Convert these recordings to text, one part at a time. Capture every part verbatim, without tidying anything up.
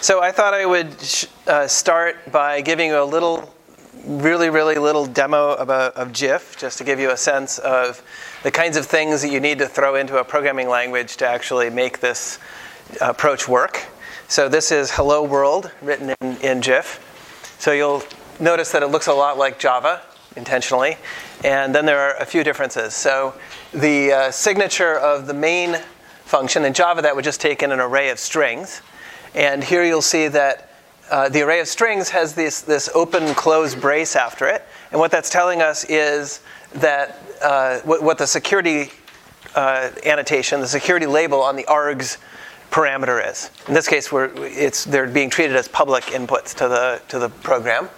So I thought I would sh- uh, start by giving you a little, really, really little demo of, a, of Jif, just to give you a sense of the kinds of things that you need to throw into a programming language to actually make this approach work. So this is Hello World, written in, in Jif. So you'll notice that it looks a lot like Java, intentionally. And then there are a few differences. So the uh, signature of the main function, in Java that would just take in an array of strings. And here you'll see that uh, the array of strings has this, this open close brace after it. And what that's telling us is that uh, what, what the security uh, annotation, the security label on the args parameter is. In this case, we're, it's, they're being treated as public inputs to the, to the program.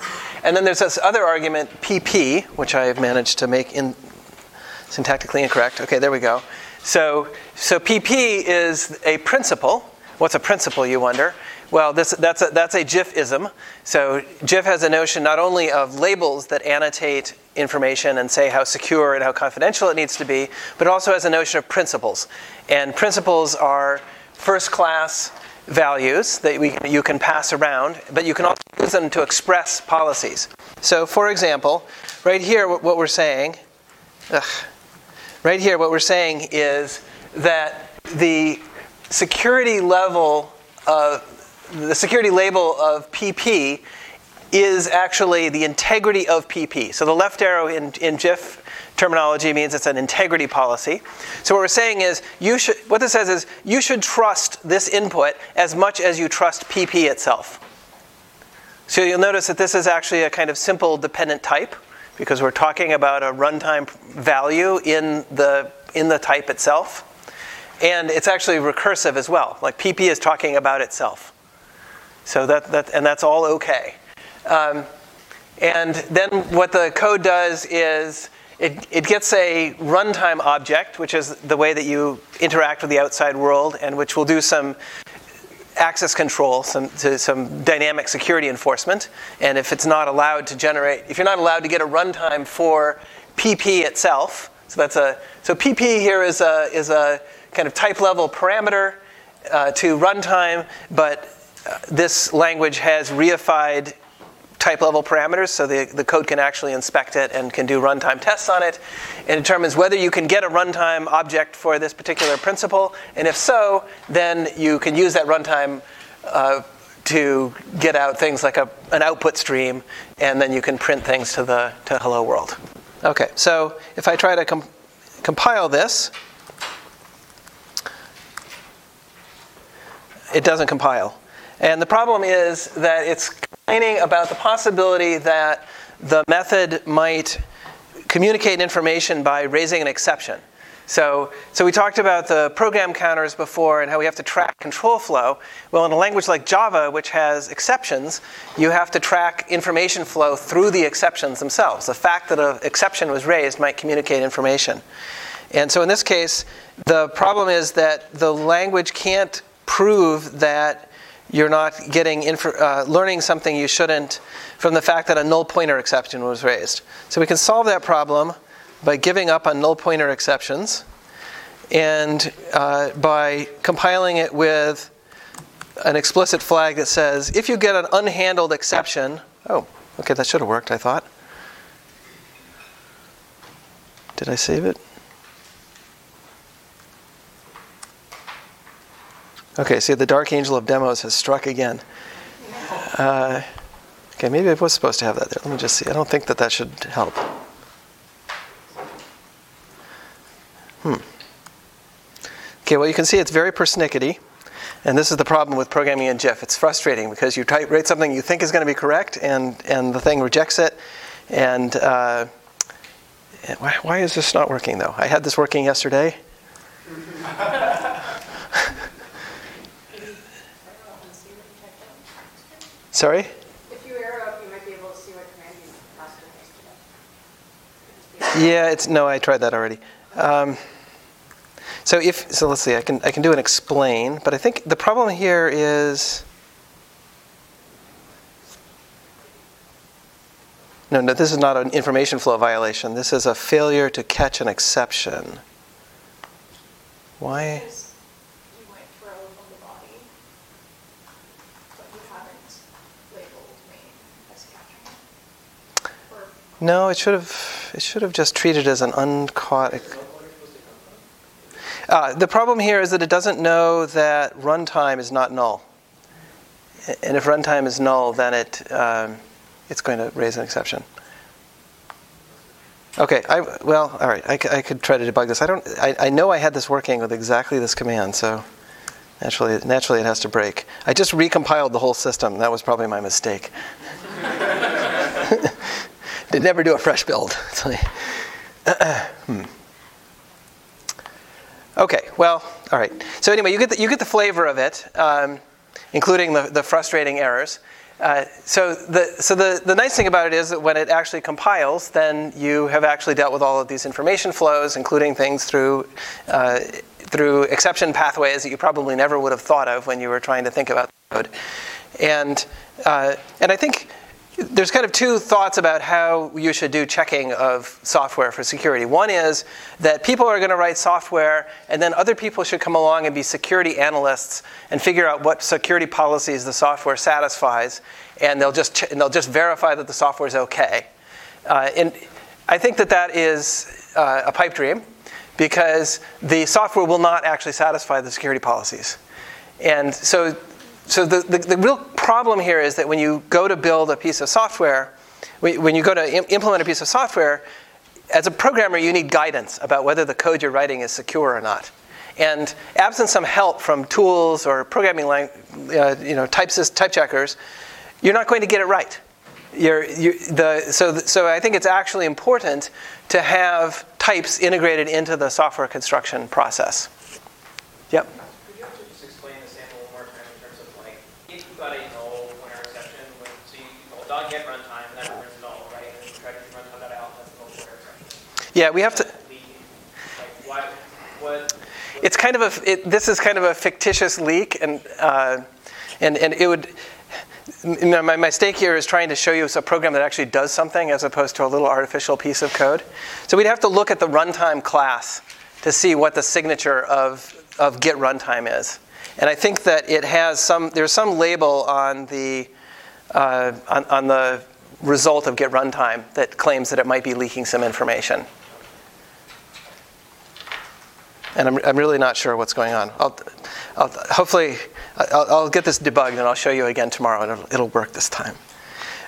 And then there's this other argument, P P, which I have managed to make in syntactically incorrect. Okay, there we go. So, so P P is a principle. What's a principle, you wonder? Well, this, that's a, that's a Jif-ism. So Jif has a notion not only of labels that annotate information and say how secure and how confidential it needs to be, but also has a notion of principles. And principles are first-class values that we, you can pass around, but you can also use them to express policies. So, for example, right here what we're saying, ugh, right here what we're saying is that the security level of the security label of P P is actually the integrity of P P. So the left arrow in, in Jif terminology means it's an integrity policy. So what we're saying is you should, what this says is you should trust this input as much as you trust P P itself. So you'll notice that this is actually a kind of simple dependent type because we're talking about a runtime value in the in the type itself. And it's actually recursive as well. Like P P is talking about itself. So that, that and that's all okay. Um, and then what the code does is it, it gets a runtime object, which is the way that you interact with the outside world and which will do some access control, some, to, some dynamic security enforcement. And if it's not allowed to generate, if you're not allowed to get a runtime for P P itself, so that's a, so P P here is a, is a, kind of type level parameter uh, to runtime, but uh, this language has reified type level parameters, so the, the code can actually inspect it and can do runtime tests on it and determines whether you can get a runtime object for this particular principle, and if so, then you can use that runtime uh, to get out things like a, an output stream, and then you can print things to the to Hello World. Okay, so if I try to com- compile this, it doesn't compile. And the problem is that it's complaining about the possibility that the method might communicate information by raising an exception. So, so we talked about the program counters before and how we have to track control flow. Well, in a language like Java, which has exceptions, you have to track information flow through the exceptions themselves. The fact that an exception was raised might communicate information. And so in this case, the problem is that the language can't prove that you're not getting inf- uh, learning something you shouldn't from the fact that a null pointer exception was raised. So we can solve that problem by giving up on null pointer exceptions and uh, by compiling it with an explicit flag that says, if you get an unhandled exception, oh, okay, that should have worked, I thought. Did I save it? Okay, see, the Dark Angel of Demos has struck again. Uh, okay, maybe I was supposed to have that there. Let me just see. I don't think that that should help. Hmm. Okay, well, you can see it's very persnickety. And this is the problem with programming in Jif. It's frustrating because you type write something you think is going to be correct, and, and the thing rejects it. And uh, why, why is this not working, though? I had this working yesterday. Sorry? If you arrow up, you might be able to see what command you passed the next step. Yeah, it's no, I tried that already. Um, so if so let's see, I can I can do an explain, but I think the problem here is No, no, this is not an information flow violation. This is a failure to catch an exception. Why? Because you went for a local body. No, it should have it should have just treated as an uncaught. Uh, the problem here is that it doesn't know that runtime is not null. And if runtime is null, then it um, it's going to raise an exception. Okay, I, well, all right, I, I could try to debug this. I don't. I, I know I had this working with exactly this command, so naturally, naturally it has to break. I just recompiled the whole system. That was probably my mistake. Did never do a fresh build. hmm. Okay, well, all right. So anyway, you get the, you get the flavor of it, um, including the, the frustrating errors. Uh, so the so the, the nice thing about it is that when it actually compiles, then you have actually dealt with all of these information flows, including things through uh, through exception pathways that you probably never would have thought of when you were trying to think about the code. And uh, and I think there's kind of two thoughts about how you should do checking of software for security. One is that people are going to write software, and then other people should come along and be security analysts and figure out what security policies the software satisfies, and they'll just ch- and they'll just verify that the software is okay. Uh, and I think that that is uh, a pipe dream, because the software will not actually satisfy the security policies, and so. So the, the, the real problem here is that when you go to build a piece of software, when you go to im- implement a piece of software, as a programmer, you need guidance about whether the code you're writing is secure or not. And absent some help from tools or programming lang- uh, you know, type, type checkers, you're not going to get it right. You're, you, the, so, so I think it's actually important to have types integrated into the software construction process. Yep. Yeah, we have to. It's kind of a. It, this is kind of a fictitious leak, and uh, and and it would. You know, my mistake here is trying to show you a program that actually does something as opposed to a little artificial piece of code. So we'd have to look at the runtime class to see what the signature of of Git runtime is, and I think that it has some. There's some label on the uh, on, on the result of Git runtime that claims that it might be leaking some information. And I'm, I'm really not sure what's going on. I'll, I'll, hopefully, I'll, I'll get this debugged and I'll show you again tomorrow and it'll, it'll work this time.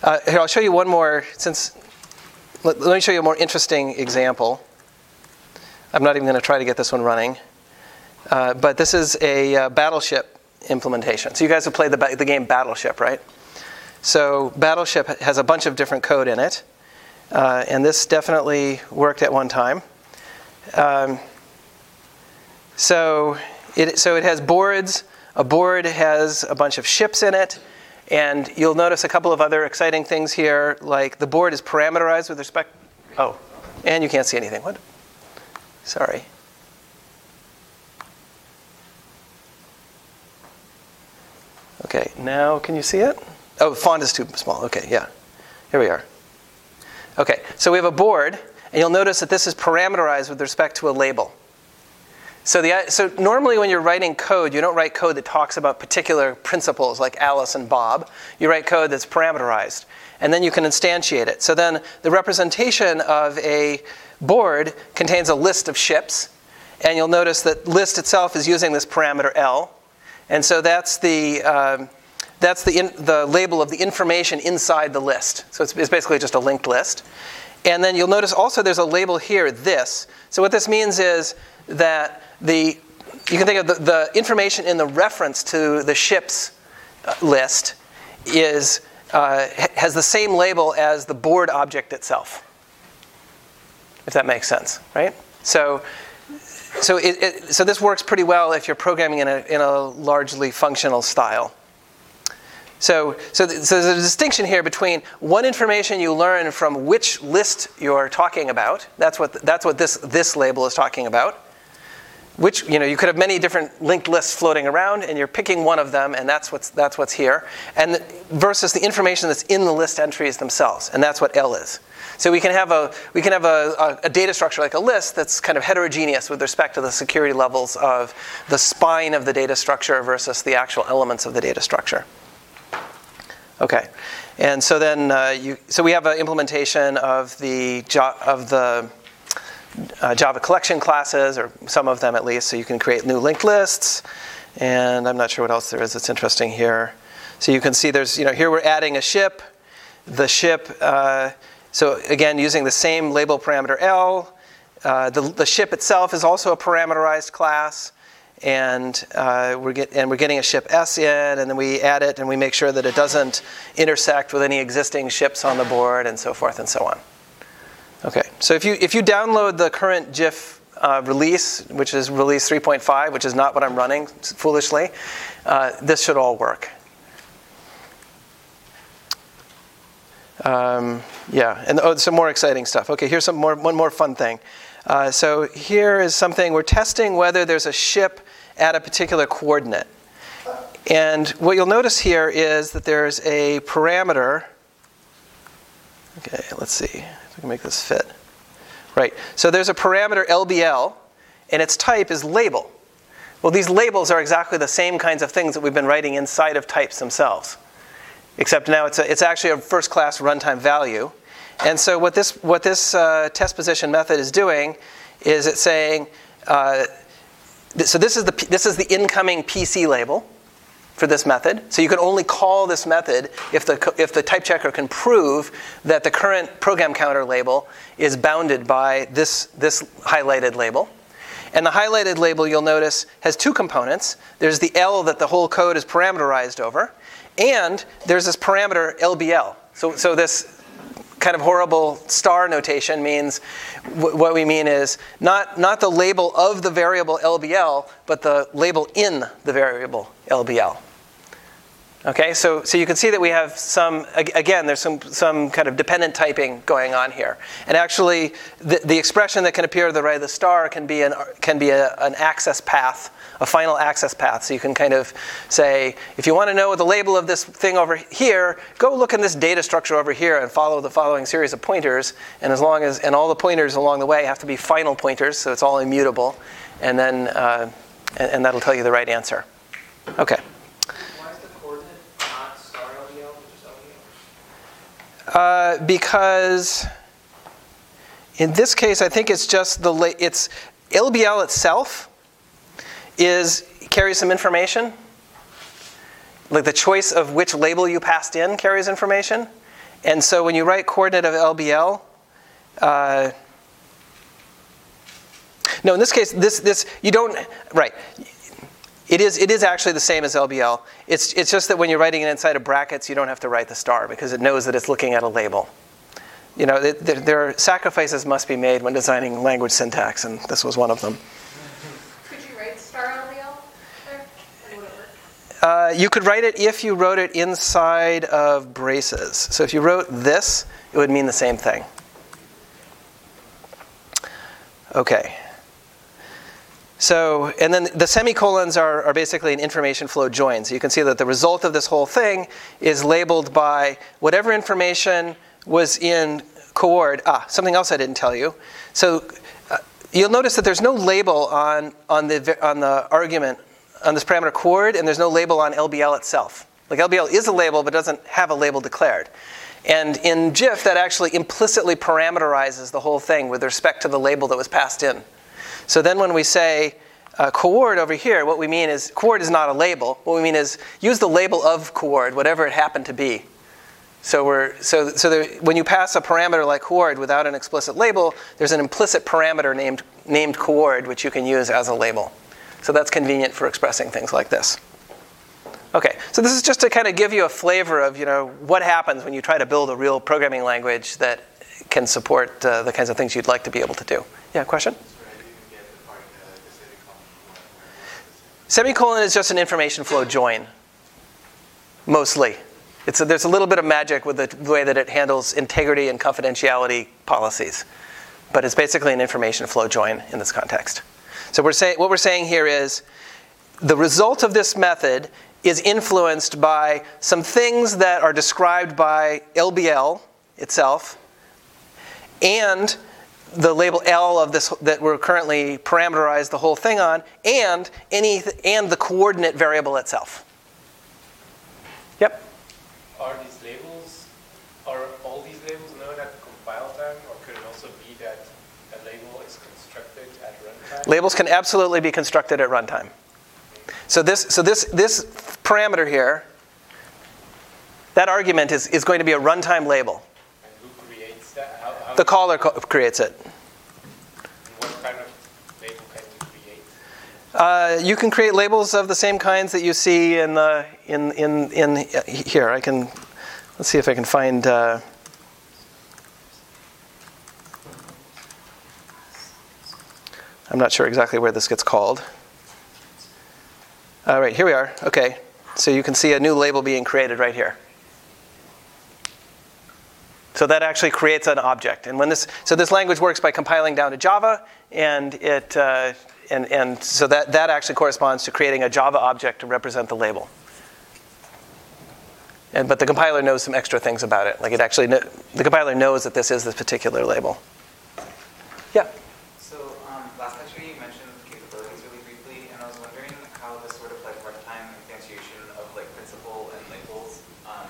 Uh, here, I'll show you one more, since, let, let me show you a more interesting example. I'm not even going to try to get this one running. Uh, but this is a uh, Battleship implementation. So you guys have played the, ba- the game Battleship, right? So Battleship has a bunch of different code in it. Uh, and this definitely worked at one time. Um, So it, so it has boards. A board has a bunch of ships in it. And you'll notice a couple of other exciting things here, like the board is parameterized with respect. Oh, and you can't see anything. What? Sorry. OK, now can you see it? Oh, font is too small. OK, yeah. Here we are. OK, so we have a board. And you'll notice that this is parameterized with respect to a label. So, the, so normally when you're writing code, you don't write code that talks about particular principles like Alice and Bob. You write code that's parameterized. And then you can instantiate it. So then the representation of a board contains a list of ships. And you'll notice that list itself is using this parameter L. And so that's the, um, that's the, in, the label of the information inside the list. So it's, it's basically just a linked list. And then you'll notice also there's a label here, this. So what this means is that the you can think of the, the information in the reference to the ships list is uh, has the same label as the board object itself. If that makes sense, right? So so it, it, so this works pretty well if you're programming in a in a largely functional style. So so, th- so there's a distinction here between what information you learn from which list you're talking about. That's what th- that's what this this label is talking about. Which, you know, you could have many different linked lists floating around, and you're picking one of them, and that's what's that's what's here. And the, versus the information that's in the list entries themselves, and that's what L is. So we can have a we can have a, a, a data structure like a list that's kind of heterogeneous with respect to the security levels of the spine of the data structure versus the actual elements of the data structure. Okay, and so then uh, you so we have an implementation of the of the uh, Java collection classes, or some of them at least. So you can create new linked lists, and I'm not sure what else there is that's interesting here. So you can see there's you know here we're adding a ship, the ship. Uh, so again, using the same label parameter L. Uh, the, the ship itself is also a parameterized class, and uh, we're get, and we're getting a ship S in, and then we add it, and we make sure that it doesn't intersect with any existing ships on the board, and so forth and so on. Okay, so if you if you download the current Jif uh, release, which is release three point five, which is not what I'm running foolishly, uh, this should all work. Um, yeah, and oh, some more exciting stuff. Okay, here's some more one more fun thing. Uh, so here is something we're testing whether there's a ship at a particular coordinate. And what you'll notice here is that there's a parameter. Okay, let's see if I can make this fit. Right, so there's a parameter L B L, and its type is label. Well, these labels are exactly the same kinds of things that we've been writing inside of types themselves. Except now it's, a, it's actually a first-class runtime value. And so what this, what this uh, test position method is doing is it's saying, uh, th so this is, the, this is the incoming P C label for this method. So you can only call this method if the, if the type checker can prove that the current program counter label is bounded by this, this highlighted label. And the highlighted label, you'll notice, has two components. There's the L that the whole code is parameterized over, and there's this parameter L B L. So, so this kind of horrible star notation means wh what we mean is not, not the label of the variable L B L, but the label in the variable L B L. Okay, so, so you can see that we have some, again, there's some, some kind of dependent typing going on here. And actually, the, the expression that can appear to the right of the star can be, an, can be a, an access path, a final access path. So you can kind of say, if you want to know what the label of this thing over here, go look in this data structure over here and follow the following series of pointers. And as long as, and all the pointers along the way have to be final pointers, so it's all immutable. And then, uh, and, and that'll tell you the right answer. Okay. Uh, because in this case, I think it's just the la it's L B L itself is carries some information. Like the choice of which label you passed in carries information, and so when you write coordinate of L B L, uh, no, in this case, this this you don't right. It is, it is actually the same as L B L. It's, it's just that when you're writing it inside of brackets, you don't have to write the star because it knows that it's looking at a label. You know, it, there, there are sacrifices must be made when designing language syntax, and this was one of them. Could you write star L B L there? Or would it work? Uh, you could write it if you wrote it inside of braces. So if you wrote this, it would mean the same thing. Okay. So, and then the semicolons are, are basically an information flow join. So you can see that the result of this whole thing is labeled by whatever information was in coord. Ah, something else I didn't tell you. So uh, you'll notice that there's no label on, on, the, on the argument, on this parameter coord, and there's no label on L B L itself. Like L B L is a label, but doesn't have a label declared. And in Jif, that actually implicitly parameterizes the whole thing with respect to the label that was passed in. So then when we say uh, coord over here, what we mean is, coord is not a label. What we mean is use the label of coord, whatever it happened to be. So, we're, so, so there, when you pass a parameter like coord without an explicit label, there's an implicit parameter named, named coord, which you can use as a label. So that's convenient for expressing things like this. Okay, so this is just to kind of give you a flavor of you know, what happens when you try to build a real programming language that can support uh, the kinds of things you'd like to be able to do. Yeah, question? Semicolon is just an information flow join, mostly. It's a, there's a little bit of magic with the, the way that it handles integrity and confidentiality policies. But it's basically an information flow join in this context. So we're say, what we're saying here is the result of this method is influenced by some things that are described by L B L itself and the label L of this that we're currently parameterized the whole thing on, and any and the coordinate variable itself. Yep. are these labels, are all these labels known at compile time, or could it also be that a label is constructed at runtime? Labels can absolutely be constructed at runtime. So this, so this, this parameter here, that argument is, is going to be a runtime label. And who creates that? How, how the caller co- creates it. And what kind of label can you create? Uh, you can create labels of the same kinds that you see in the in in in uh, here. I can let's see if I can find. Uh, I'm not sure exactly where this gets called. All right, here we are. Okay, so you can see a new label being created right here. So that actually creates an object, and when this, so this language works by compiling down to Java, and it, uh, and and so that that actually corresponds to creating a Java object to represent the label. And but the compiler knows some extra things about it, like it actually, kn- the compiler knows that this is this particular label. Yeah. So um, last lecture you mentioned capabilities really briefly, and I was wondering how this sort of like runtime instantiation of like principle and labels um,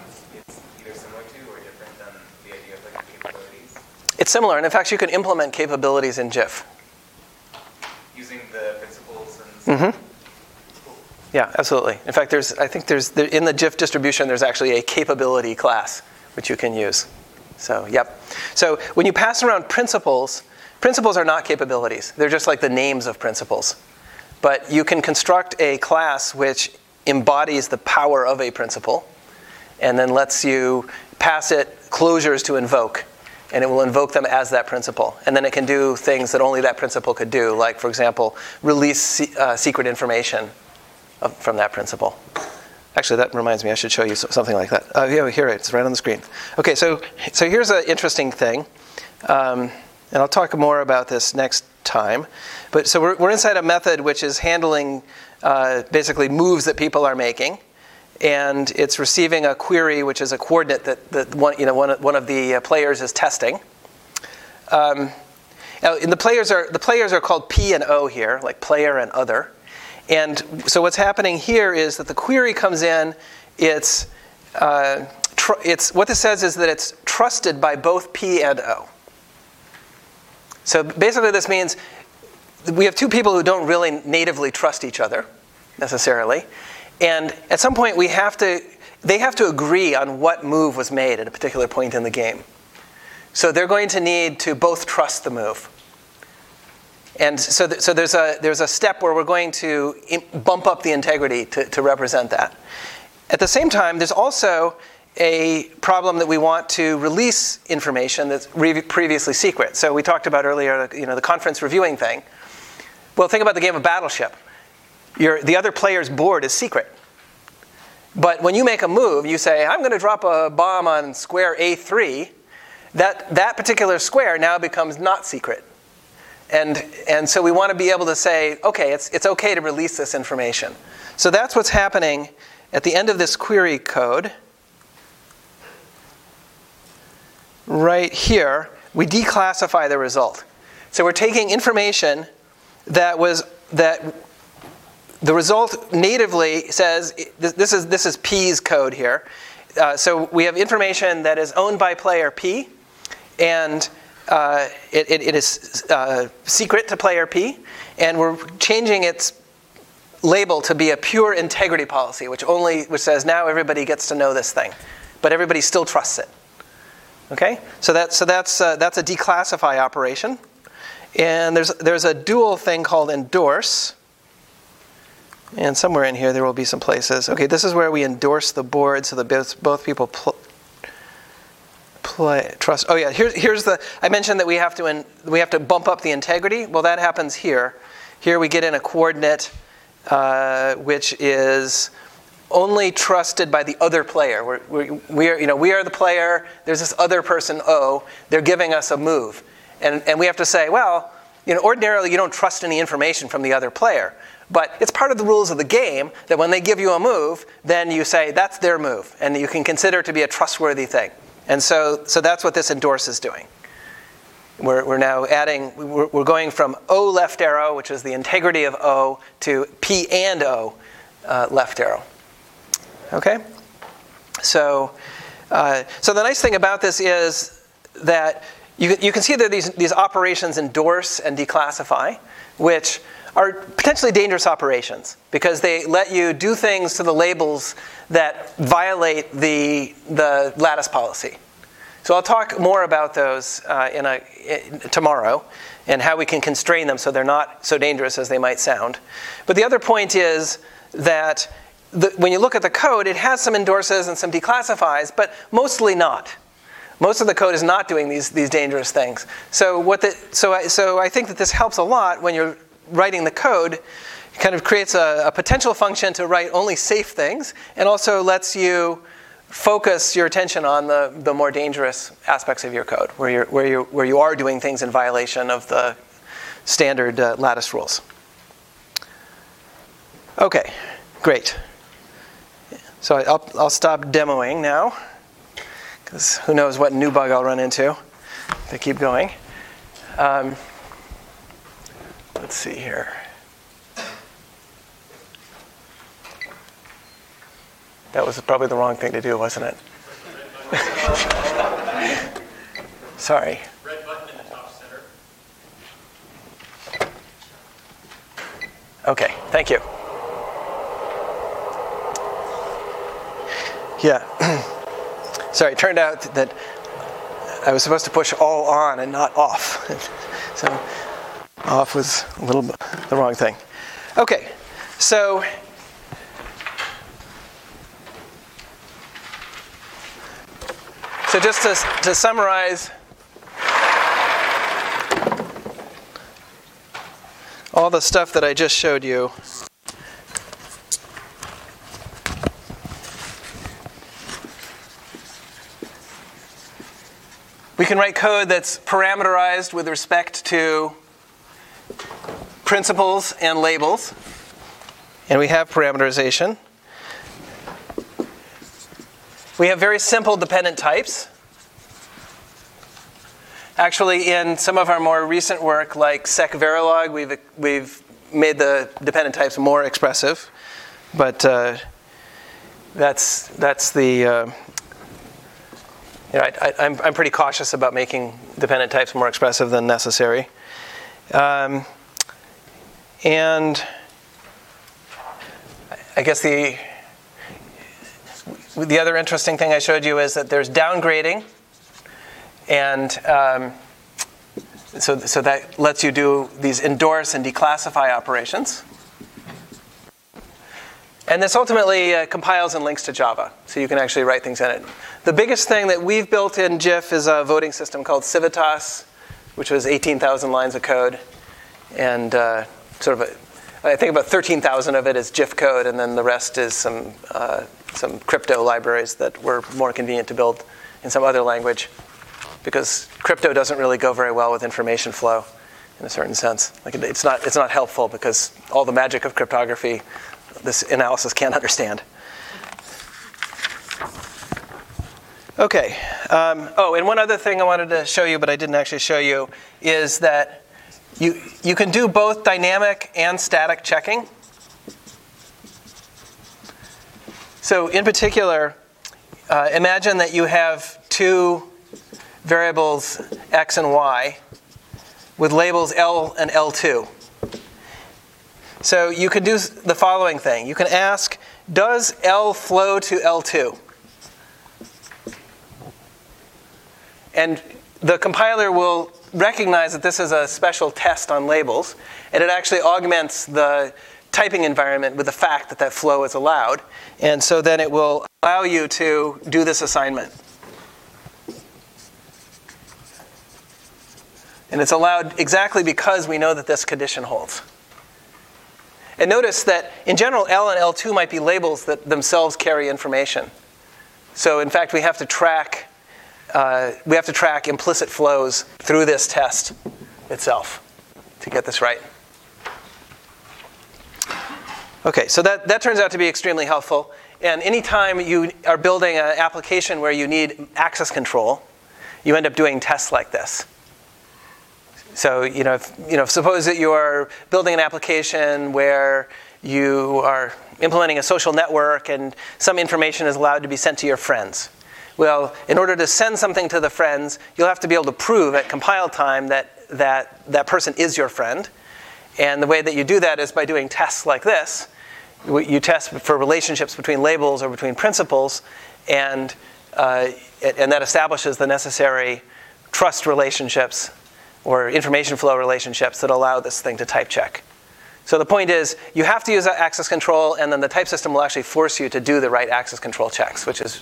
is either similar to or different than the idea of like capabilities. It's similar, and in fact you can implement capabilities in Jif. Using the principles and mm-hmm. Cool. Yeah, absolutely. In fact, there's I think there's there, in the Jif distribution there's actually a capability class which you can use. So yep. So when you pass around principles, principles are not capabilities. They're just like the names of principles. But you can construct a class which embodies the power of a principle and then lets you pass it closures to invoke. And it will invoke them as that principle. And then it can do things that only that principle could do, like, for example, release uh, secret information of, from that principle. Actually, that reminds me, I should show you something like that. Oh, yeah, here, it's right on the screen. Okay, so so here's an interesting thing. Um, and I'll talk more about this next time. But so we're, we're inside a method which is handling uh, basically moves that people are making. And it's receiving a query, which is a coordinate that, that one, you know, one, one of the players is testing. Um, now, and the players are the players are called P and O here, like player and other. And so what's happening here is that the query comes in. It's uh, tr- it's what this says is that it's trusted by both P and O. So basically, this means we have two people who don't really natively trust each other necessarily. And at some point, we have to, they have to agree on what move was made at a particular point in the game. So they're going to need to both trust the move. And so, th- so there's a there's a step where we're going to imp- bump up the integrity to, to represent that. At the same time, there's also a problem that we want to release information that's re- previously secret. So we talked about earlier, you know, the conference reviewing thing. Well, think about the game of Battleship. Your, the other player's board is secret. But when you make a move, you say, I'm going to drop a bomb on square A three, that, that particular square now becomes not secret. And, and so we want to be able to say, okay, it's, it's okay to release this information. So that's what's happening at the end of this query code. Right here, we declassify the result. So we're taking information that was, that the result natively says, this is this is P's code here. Uh, so we have information that is owned by player P, and uh, it, it, it is uh, secret to player P, and we're changing its label to be a pure integrity policy, which only which says now everybody gets to know this thing, but everybody still trusts it. Okay, so that so that's uh, that's a declassify operation, and there's there's a dual thing called endorse. And somewhere in here, there will be some places. Okay, this is where we endorse the board so that both people pl- play trust. Oh yeah, here's here's the. I mentioned that we have to in, we have to bump up the integrity. Well, that happens here. Here we get in a coordinate, uh, which is only trusted by the other player. We're, we we are you know we are the player. There's this other person O. They're giving us a move, and and we have to say, well, you know, ordinarily you don't trust any information from the other player. But it's part of the rules of the game that when they give you a move, then you say, that's their move, and you can consider it to be a trustworthy thing. And so so that's what this endorse is doing. We're, we're now adding, we're, we're going from O left arrow, which is the integrity of O, to P and O uh, left arrow. Okay? So Uh, so the nice thing about this is that you, you can see that these, these operations endorse and declassify, which are potentially dangerous operations because they let you do things to the labels that violate the, the lattice policy. So I'll talk more about those uh, in a, in, tomorrow and how we can constrain them so they're not so dangerous as they might sound. But the other point is that the, when you look at the code, it has some endorses and some declassifies, but mostly not. Most of the code is not doing these, these dangerous things. So what the, so I, so I think that this helps a lot when you're writing the code. It kind of creates a, a potential function to write only safe things and also lets you focus your attention on the, the more dangerous aspects of your code, where you're where you where you are doing things in violation of the standard uh, lattice rules. Okay, great. So I'll I'll stop demoing now, because who knows what new bug I'll run into if they keep going. Um, let's see here. That was probably the wrong thing to do, wasn't it? Sorry. Red button in the top center. Okay, thank you. Yeah. Sorry, it turned out that I was supposed to push all on and not off. So off was a little bit the wrong thing. Okay, so So just to, to summarize all the stuff that I just showed you, we can write code that's parameterized with respect to principles and labels, and we have parameterization. We have very simple dependent types. Actually, in some of our more recent work, like SecVerilog, we've we've made the dependent types more expressive, but uh, that's that's the uh, you know I, I, I'm I'm pretty cautious about making dependent types more expressive than necessary, um, and I guess the. The other interesting thing I showed you is that there's downgrading, and um, so, so that lets you do these endorse and declassify operations. And this ultimately uh, compiles and links to Java, so you can actually write things in it. The biggest thing that we've built in Jif is a voting system called Civitas, which was eighteen thousand lines of code, and uh, sort of a I think about thirteen thousand of it is Jif code, and then the rest is some uh, some crypto libraries that were more convenient to build in some other language, because crypto doesn't really go very well with information flow, in a certain sense. Like it, it's not it's not helpful because all the magic of cryptography, this analysis can't understand. Okay. Um, oh, and one other thing I wanted to show you, but I didn't actually show you, is that. You, you can do both dynamic and static checking. So in particular, uh, imagine that you have two variables, x and y, with labels L and L two. So you can do the following thing. You can ask, does L flow to L two? And the compiler will recognize that this is a special test on labels, and it actually augments the typing environment with the fact that that flow is allowed, and so then it will allow you to do this assignment. And it's allowed exactly because we know that this condition holds. And notice that in general L and L two might be labels that themselves carry information. So in fact we have to track Uh, we have to track implicit flows through this test itself to get this right. Okay, so that, that turns out to be extremely helpful. And anytime you are building an application where you need access control, you end up doing tests like this. So, you know, if, you know, suppose that you are building an application where you are implementing a social network and some information is allowed to be sent to your friends. Well, in order to send something to the friends, you'll have to be able to prove at compile time that that, that person is your friend. And the way that you do that is by doing tests like this. You test for relationships between labels or between principles, and uh, and that establishes the necessary trust relationships or information flow relationships that allow this thing to type check. So the point is, you have to use access control, and then the type system will actually force you to do the right access control checks, which is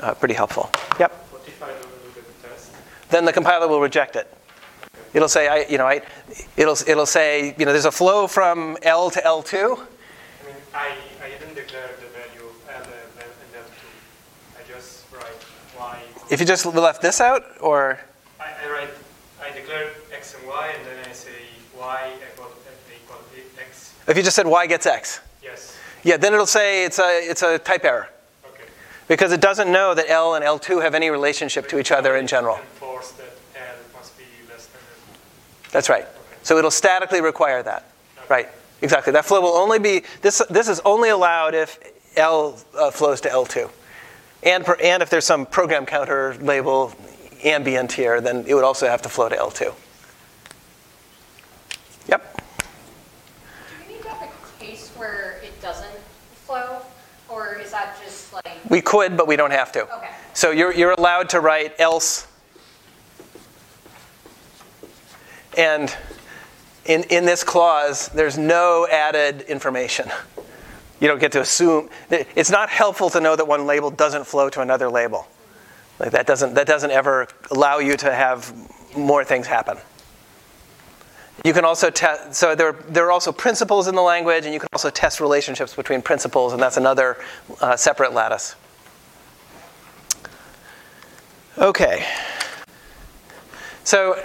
uh, pretty helpful. Yep. What if I don't do the test? Then the compiler will reject it. It'll say, I, you know, I, it'll it'll say, you know, there's a flow from L to L two. I mean, I, I didn't declare the value of L and L two. I just write Y. If you just left this out, or I, I write, I declare X and Y, and then I say Y equal equal X. If you just said Y gets X. Yes. Yeah, then it'll say it's a it's a type error. Okay. Because it doesn't know that L and L two have any relationship but to each other in general. That's right. So it'll statically require that. Right. Exactly. That flow will only be, this This is only allowed if L uh, flows to L two. And, per, and if there's some program counter label ambient here, then it would also have to flow to L two. Yep. Do you need to have a case where it doesn't flow? Or is that just like? We could, but we don't have to. Okay. So you're, you're allowed to write else. And in, in this clause, there's no added information. You don't get to assume. It's not helpful to know that one label doesn't flow to another label. Like that doesn't that doesn't ever allow you to have more things happen. You can also test. So there there are also principles in the language, and you can also test relationships between principles, and that's another uh, separate lattice. Okay. So.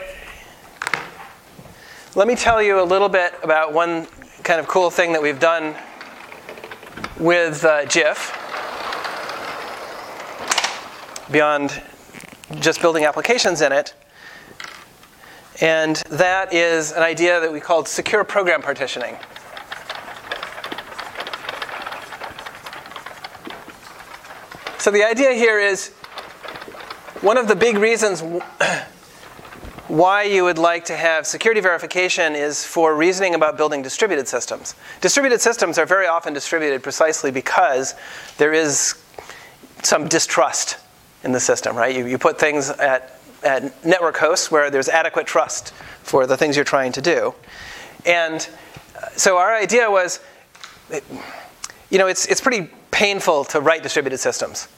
Let me tell you a little bit about one kind of cool thing that we've done with uh, Jif, beyond just building applications in it. And that is an idea that we called secure program partitioning. So the idea here is one of the big reasons w- why you would like to have security verification is for reasoning about building distributed systems. Distributed systems are very often distributed precisely because there is some distrust in the system, right? You, you put things at, at network hosts where there's adequate trust for the things you're trying to do. And so our idea was, you know, it's, it's pretty painful to write distributed systems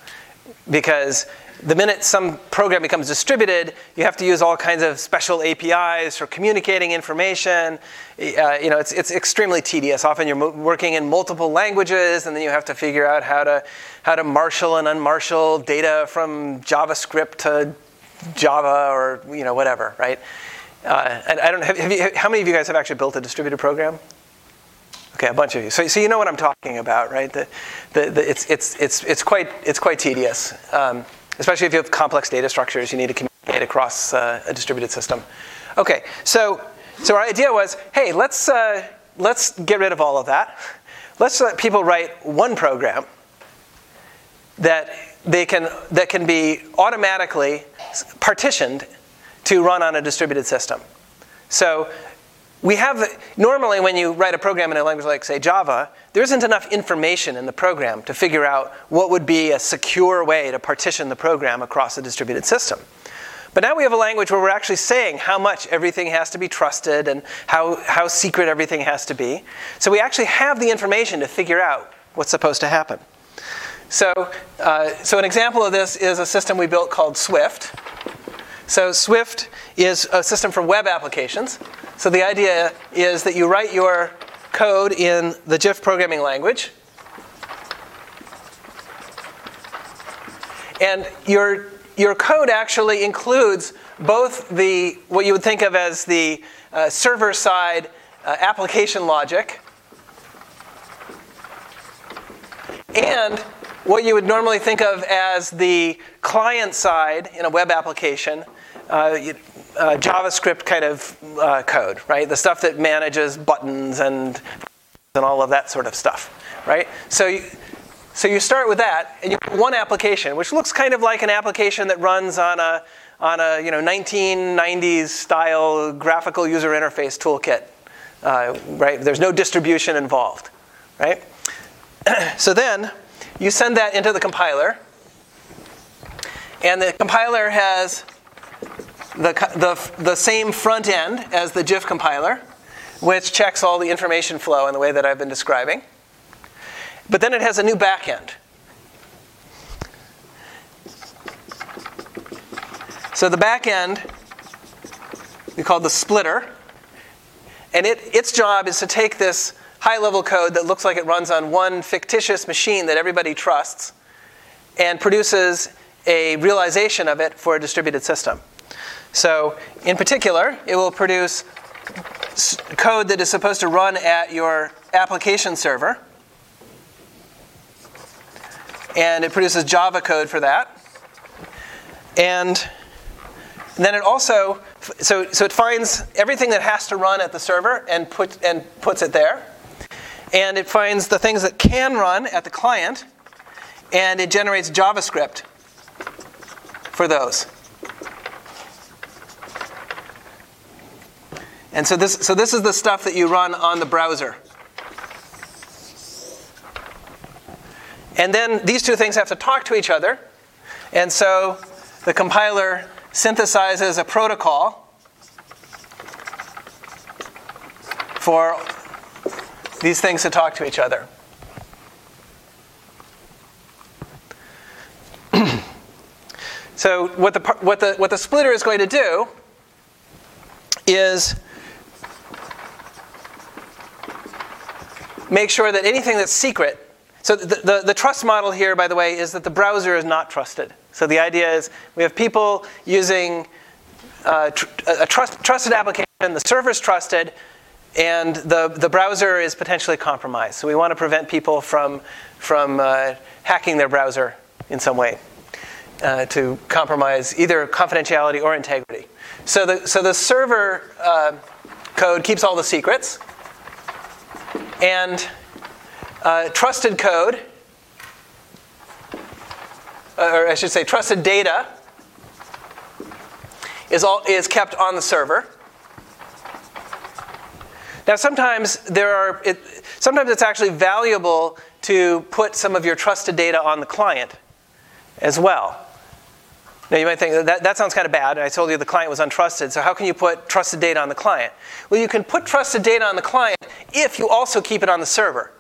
because the minute some program becomes distributed, you have to use all kinds of special A P Is for communicating information. Uh, you know, it's it's extremely tedious. Often you're mo- working in multiple languages, and then you have to figure out how to how to marshal and unmarshal data from JavaScript to Java or you know whatever, right? Uh, and I don't have, have you, how many of you guys have actually built a distributed program? Okay, a bunch of you. So, so you know what I'm talking about, right? The, the, the it's it's it's it's quite it's quite tedious. Um, Especially if you have complex data structures, you need to communicate across uh, a distributed system. Okay, so so our idea was, hey, let's uh, let's get rid of all of that. Let's let people write one program that they can that can be automatically partitioned to run on a distributed system. So we have normally when you write a program in a language like say Java, there isn't enough information in the program to figure out what would be a secure way to partition the program across a distributed system. But now we have a language where we're actually saying how much everything has to be trusted and how, how secret everything has to be. So we actually have the information to figure out what's supposed to happen. So, uh, so an example of this is a system we built called Swift. So Swift is a system for web applications. So the idea is that you write your code in the Jif programming language. And your, your code actually includes both the what you would think of as the uh, server-side uh, application logic and what you would normally think of as the client-side in a web application. Uh, you, Uh, JavaScript kind of uh, code, right? The stuff that manages buttons and and all of that sort of stuff, right? So you, So you start with that, and you have one application, which looks kind of like an application that runs on a on a you know nineteen nineties style graphical user interface toolkit, uh, right? There's no distribution involved, right? So then you send that into the compiler, and the compiler has the the the same front end as the Jif compiler, which checks all the information flow in the way that I've been describing. But then it has a new back end. So the back end we call the splitter. And it, its job is to take this high-level code that looks like it runs on one fictitious machine that everybody trusts and produces a realization of it for a distributed system. So in particular, it will produce code that is supposed to run at your application server. And it produces Java code for that. And then it also, so, so it finds everything that has to run at the server and, put, and puts it there. And it finds the things that can run at the client. And it generates JavaScript for those. And so this, so this is the stuff that you run on the browser. And then these two things have to talk to each other. And so the compiler synthesizes a protocol for these things to talk to each other. So what the, what the, what the splitter is going to do is make sure that anything that's secret. So the, the, the trust model here, by the way, is that the browser is not trusted. So the idea is we have people using uh, tr- a trust, trusted application, the server's trusted, and the, the browser is potentially compromised. So we want to prevent people from, from uh, hacking their browser in some way uh, to compromise either confidentiality or integrity. So the, so the server uh, code keeps all the secrets. And uh, trusted code, or I should say trusted data, is, all, is kept on the server. Now sometimes there are, it, sometimes it's actually valuable to put some of your trusted data on the client as well. Now you might think, that, that sounds kind of bad. I told you the client was untrusted, so how can you put trusted data on the client? Well, you can put trusted data on the client if you also keep it on the server.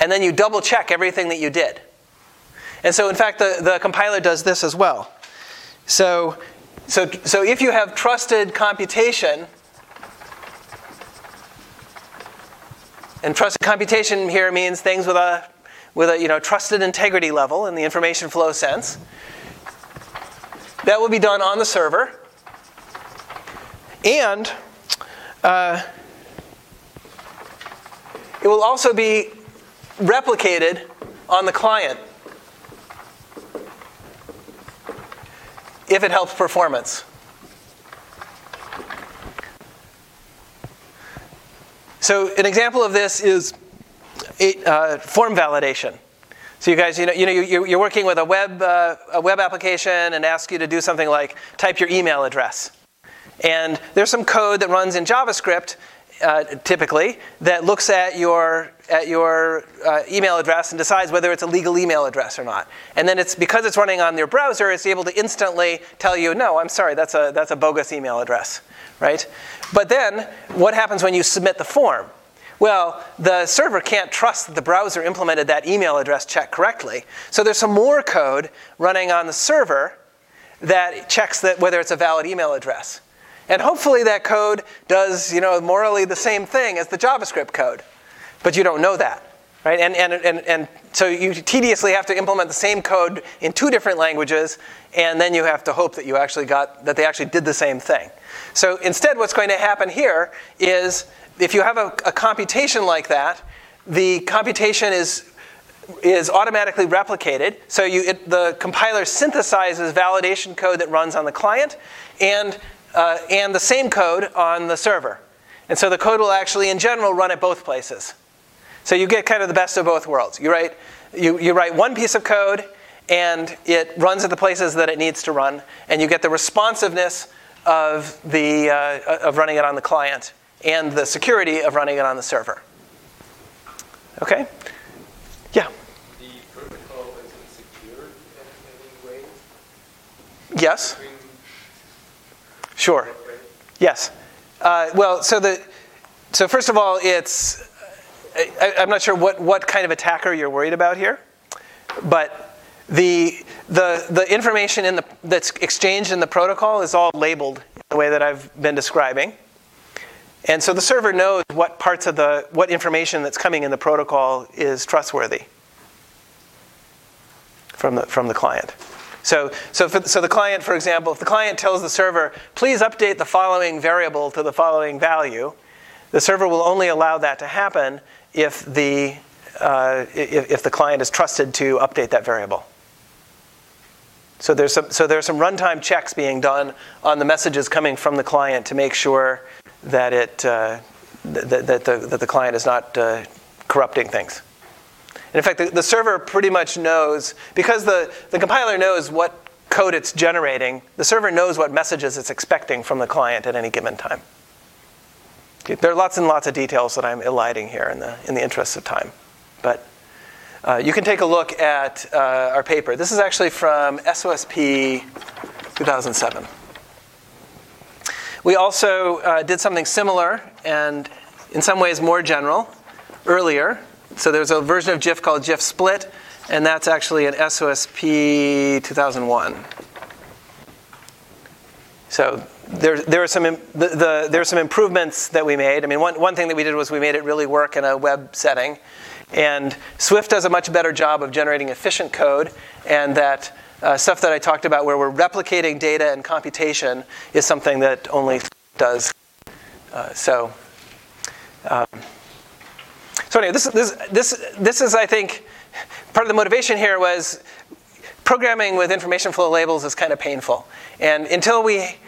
And then you double check everything that you did. And so in fact, the, the compiler does this as well. So, so, so if you have trusted computation, and trusted computation here means things with a, with a you know, trusted integrity level in the information flow sense, that will be done on the server. And uh, it will also be replicated on the client if it helps performance. So an example of this is a, uh, form validation. So you guys, you know, you know, you, you're working with a web uh, a web application and ask you to do something like type your email address. And there's some code that runs in JavaScript Uh, typically, that looks at your at your uh, email address and decides whether it's a legal email address or not. And then it's because it's running on your browser, it's able to instantly tell you, no, I'm sorry, that's a that's a bogus email address, right? But then, what happens when you submit the form? Well, the server can't trust that the browser implemented that email address check correctly. So there's some more code running on the server that checks that whether it's a valid email address. And hopefully that code does, you know, morally the same thing as the JavaScript code. But you don't know that, right? And, and, and, and so you tediously have to implement the same code in two different languages, and then you have to hope that you actually got, that they actually did the same thing. So instead what's going to happen here is if you have a, a computation like that, the computation is is automatically replicated. So you, it, the compiler synthesizes validation code that runs on the client, and Uh, and the same code on the server. And so the code will actually, in general, run at both places. So you get kind of the best of both worlds. You write, you, you write one piece of code, and it runs at the places that it needs to run, and you get the responsiveness of the uh, of running it on the client and the security of running it on the server. Okay? Yeah? The protocol isn't secure in any way? Yes. Sure. Yes. Uh, well, so the so first of all, it's I, I'm not sure what, what kind of attacker you're worried about here, but the the the information in the that's exchanged in the protocol is all labeled in the way that I've been describing, and so the server knows what parts of the what information that's coming in the protocol is trustworthy from the from the client. So, so, for, so the client, for example, if the client tells the server, please update the following variable to the following value, the server will only allow that to happen if the, uh, if, if the client is trusted to update that variable. So there's some, so there's some runtime checks being done on the messages coming from the client to make sure that, it, uh, that, that, the, that the client is not uh, corrupting things. And in fact, the, the server pretty much knows, because the, the compiler knows what code it's generating, the server knows what messages it's expecting from the client at any given time. Okay, there are lots and lots of details that I'm eliding here in the, in the interest of time. But uh, you can take a look at uh, our paper. This is actually from S O S P two thousand seven. We also uh, did something similar and in some ways more general earlier. So there's a version of Jif called Jif Split, and that's actually an S O S P two thousand one. So there, there, are some, the, the, there are some improvements that we made. I mean, one, one thing that we did was we made it really work in a web setting. And Swift does a much better job of generating efficient code, and that uh, stuff that I talked about where we're replicating data and computation is something that only Swift does. Uh, so... Um, So anyway, this, this, this, this is, I think, part of the motivation here was programming with information flow labels is kind of painful. And until we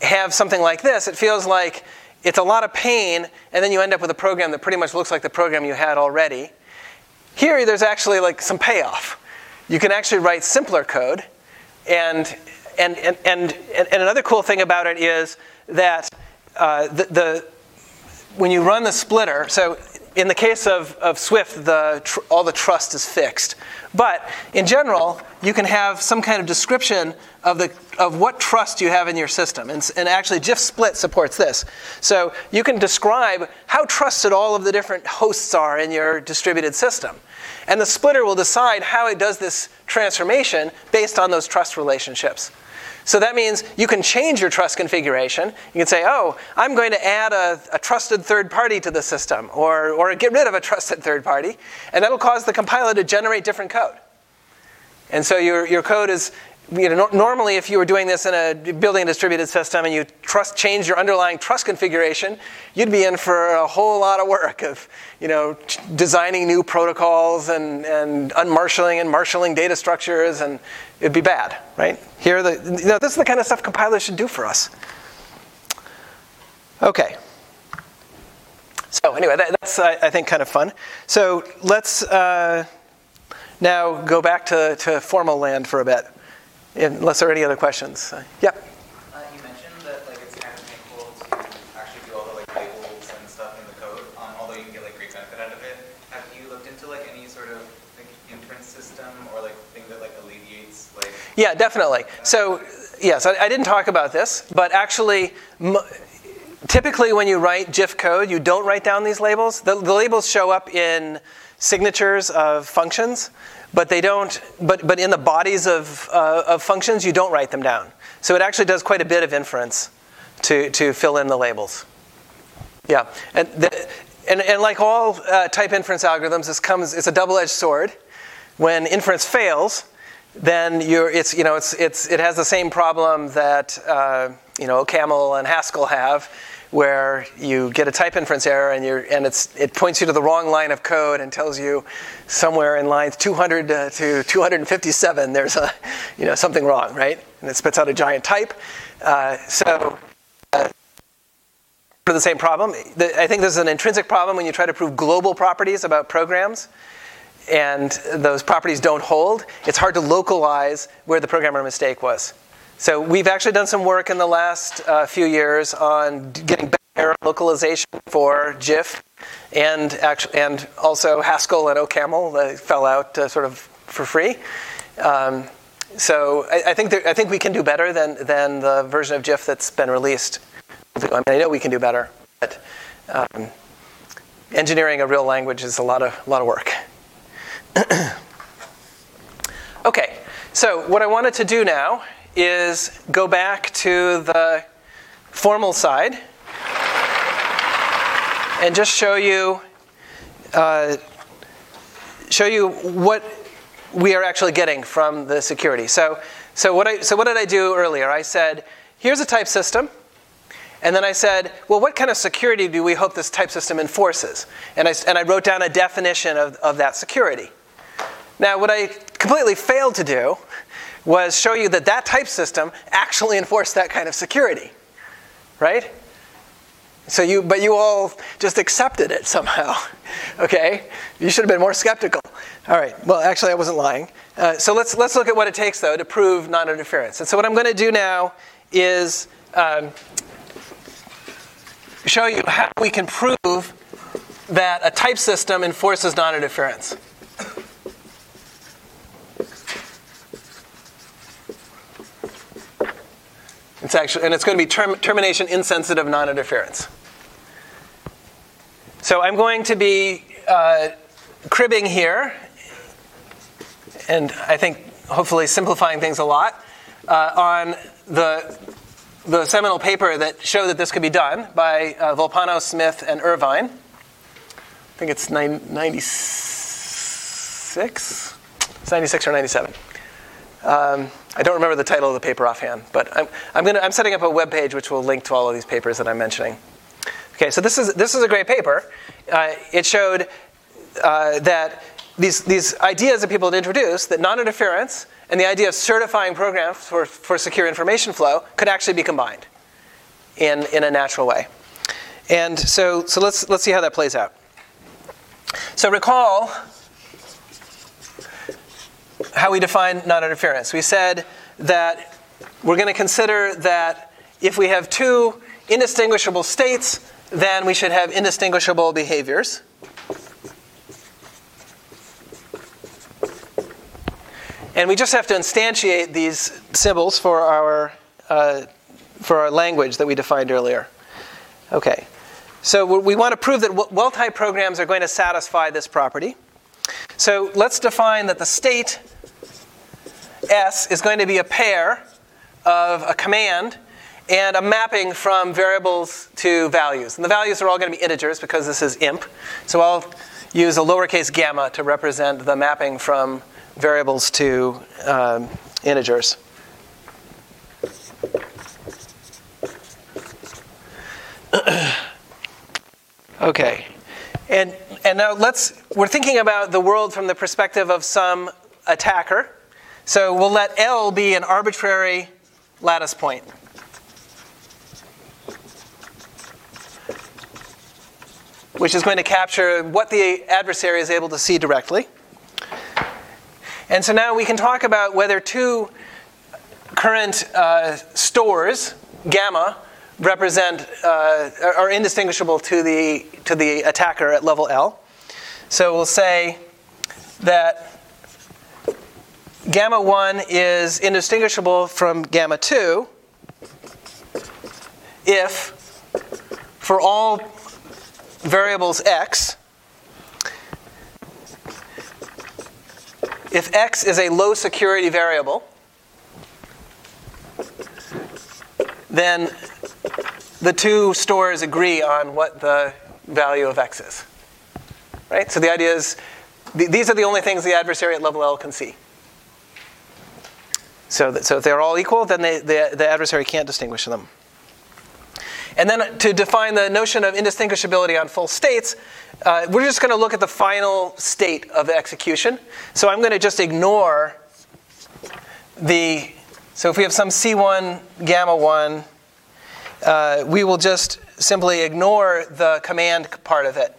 have something like this, it feels like it's a lot of pain, and then you end up with a program that pretty much looks like the program you had already. Here, there's actually like some payoff. You can actually write simpler code. And, and, and, and, and another cool thing about it is that uh, the, the, when you run the splitter, so in the case of, of Swift, the tr- all the trust is fixed. But in general, you can have some kind of description of the of what trust you have in your system. And, and actually, Jif Split supports this. So you can describe how trusted all of the different hosts are in your distributed system. And the splitter will decide how it does this transformation based on those trust relationships. So that means you can change your trust configuration. You can say, oh, I'm going to add a, a trusted third party to the system, or, or get rid of a trusted third party. And that'll cause the compiler to generate different code. And so your, your code is, you know, normally if you were doing this in a building a distributed system and you trust change your underlying trust configuration, you'd be in for a whole lot of work of, you know, ch- designing new protocols and, and unmarshaling and marshaling data structures, and it'd be bad, right? Here, the, you know, this is the kind of stuff compilers should do for us. Okay. So anyway, that, that's I, I think kind of fun. So let's uh, now go back to, to formal land for a bit. Unless there are any other questions. Uh, yeah? Uh, you mentioned that like it's kind of painful to actually do all the like labels and stuff in the code, um, although you can get like great benefit out of it. Have you looked into like any sort of like inference system or like thing that like alleviates like... Yeah, definitely. So, yes, I, I didn't talk about this, but actually m- typically when you write Jif code, you don't write down these labels. The, the labels show up in signatures of functions. But they don't. But but in the bodies of uh, of functions, you don't write them down. So it actually does quite a bit of inference to to fill in the labels. Yeah, and the, and and like all uh, type inference algorithms, this comes. It's a double-edged sword. When inference fails, then you're. It's you know. It's it's it has the same problem that uh, you know Camel and Haskell have, where you get a type inference error and you're and it's it points you to the wrong line of code and tells you somewhere in lines two hundred to two hundred fifty-seven there's a you know something wrong, right? And it spits out a giant type. Uh, so uh, for the same problem. I think this is an intrinsic problem when you try to prove global properties about programs and those properties don't hold. It's hard to localize where the programmer mistake was. So we've actually done some work in the last uh, few years on getting better error localization for Jif and, actu- and also Haskell and OCaml that fell out uh, sort of for free. Um, so I, I think there, I think we can do better than, than the version of Jif that's been released. I mean, I know we can do better, but um, engineering a real language is a lot of a lot of work. Okay, so what I wanted to do now is go back to the formal side and just show you uh, show you what we are actually getting from the security. So, so what I so what did I do earlier? I said, here's a type system. And then I said, well, what kind of security do we hope this type system enforces? And I, and I wrote down a definition of, of that security. Now, what I completely failed to do was show you that that type system actually enforced that kind of security, right? So you, but you all just accepted it somehow, okay? You should have been more skeptical. All right, well, actually, I wasn't lying. Uh, so let's, let's look at what it takes, though, to prove non-interference. And so what I'm going to do now is... Um, show you how we can prove that a type system enforces non-interference. It's actually, and it's going to be term, termination insensitive non-interference. So I'm going to be uh, cribbing here, and I think hopefully simplifying things a lot uh, on the. the seminal paper that showed that this could be done by uh, Volpano, Smith, and Irvine. I think it's ninety-six? It's ninety-six or ninety-seven. Um, I don't remember the title of the paper offhand, but I'm, I'm, gonna, I'm setting up a web page which will link to all of these papers that I'm mentioning. Okay, so this is, this is a great paper. Uh, it showed uh, that these, these ideas that people had introduced, that non-interference and the idea of certifying programs for, for secure information flow could actually be combined in, in a natural way. And so, so let's, let's see how that plays out. So recall how we define non-interference. We said that we're going to consider that if we have two indistinguishable states, then we should have indistinguishable behaviors. And we just have to instantiate these symbols for our uh, for our language that we defined earlier. Okay, so we want to prove that well-typed programs are going to satisfy this property. So let's define that the state S is going to be a pair of a command and a mapping from variables to values. And the values are all going to be integers because this is imp. So I'll use a lowercase gamma to represent the mapping from variables to um, integers. Okay, and and now let's we're thinking about the world from the perspective of some attacker. So we'll let L be an arbitrary lattice point. Which is going to capture what the adversary is able to see directly. And so now we can talk about whether two current uh, stores, gamma, represent uh, are indistinguishable to the to the attacker at level L. So we'll say that gamma one is indistinguishable from gamma two if, for all variables x, if x is a low security variable, then the two stores agree on what the value of x is. Right? So the idea is th- these are the only things the adversary at level L can see. So, th- so if they're all equal, then they, the, the adversary can't distinguish them. And then to define the notion of indistinguishability on full states, uh, we're just going to look at the final state of the execution. So I'm going to just ignore the, so if we have some C one, gamma one, uh, we will just simply ignore the command part of it.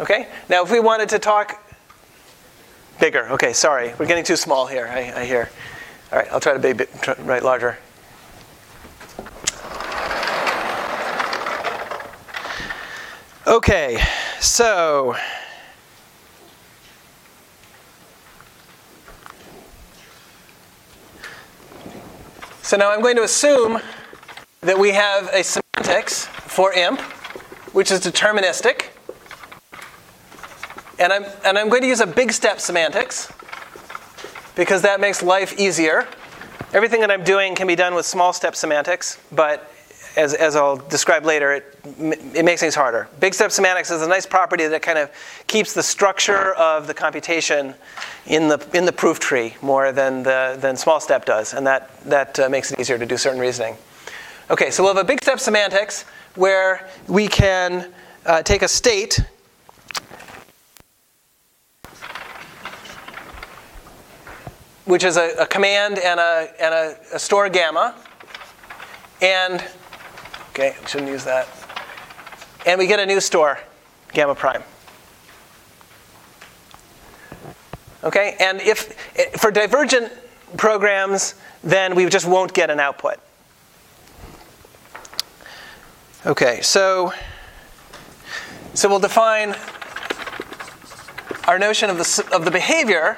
Okay, now if we wanted to talk bigger, okay, sorry, we're getting too small here, I, I hear. All right, I'll try to be big, try, right, larger. Okay, so so now I'm going to assume that we have a semantics for imp, which is deterministic, and I'm and I'm going to use a big step semantics because that makes life easier. Everything that I'm doing can be done with small step semantics, but As, as I'll describe later, it, it makes things harder. Big step semantics is a nice property that kind of keeps the structure of the computation in the in the proof tree more than the than small step does, and that that uh, makes it easier to do certain reasoning. Okay, so we'll have a big step semantics where we can uh, take a state. Which is a, a command and a and a, a store gamma, and okay, shouldn't use that. And we get a new store, gamma prime. Okay, and if for divergent programs, then we just won't get an output. Okay, so so we'll define our notion of the of the behavior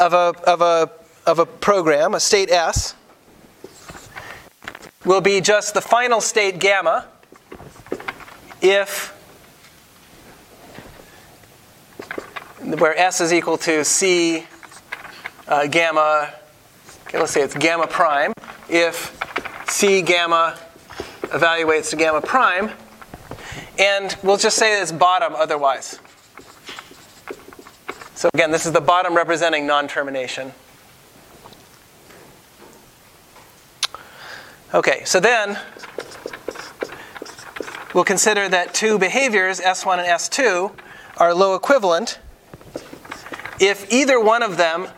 of a of a of a program, a state S. Will be just the final state gamma if where S is equal to C uh, gamma, okay, let's say it's gamma prime, if C gamma evaluates to gamma prime, and we'll just say it's bottom otherwise. So again, this is the bottom representing non-termination. Okay, so then we'll consider that two behaviors, S one and S two, are low equivalent if either one of them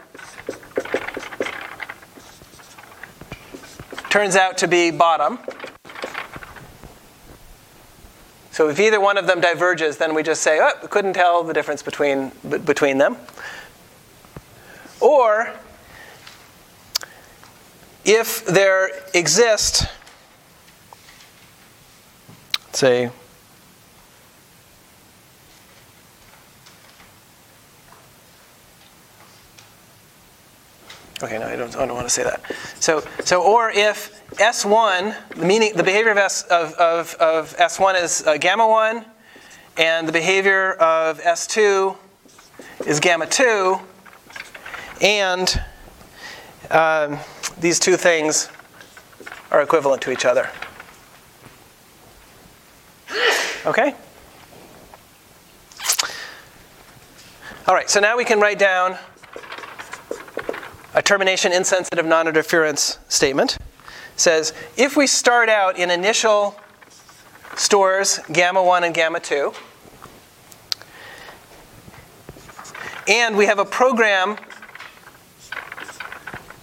turns out to be bottom. So if either one of them diverges, then we just say, oh, we couldn't tell the difference between, b- between them. Or if there exist, say, okay, no, I don't, I don't want to say that. So, so, or if S one, the meaning, the behavior of S of of, of S one is uh, gamma one, and the behavior of S two is gamma two, and um, these two things are equivalent to each other. Okay? All right, so now we can write down a termination insensitive non-interference statement. It says, if we start out in initial stores gamma one and gamma two, and we have a program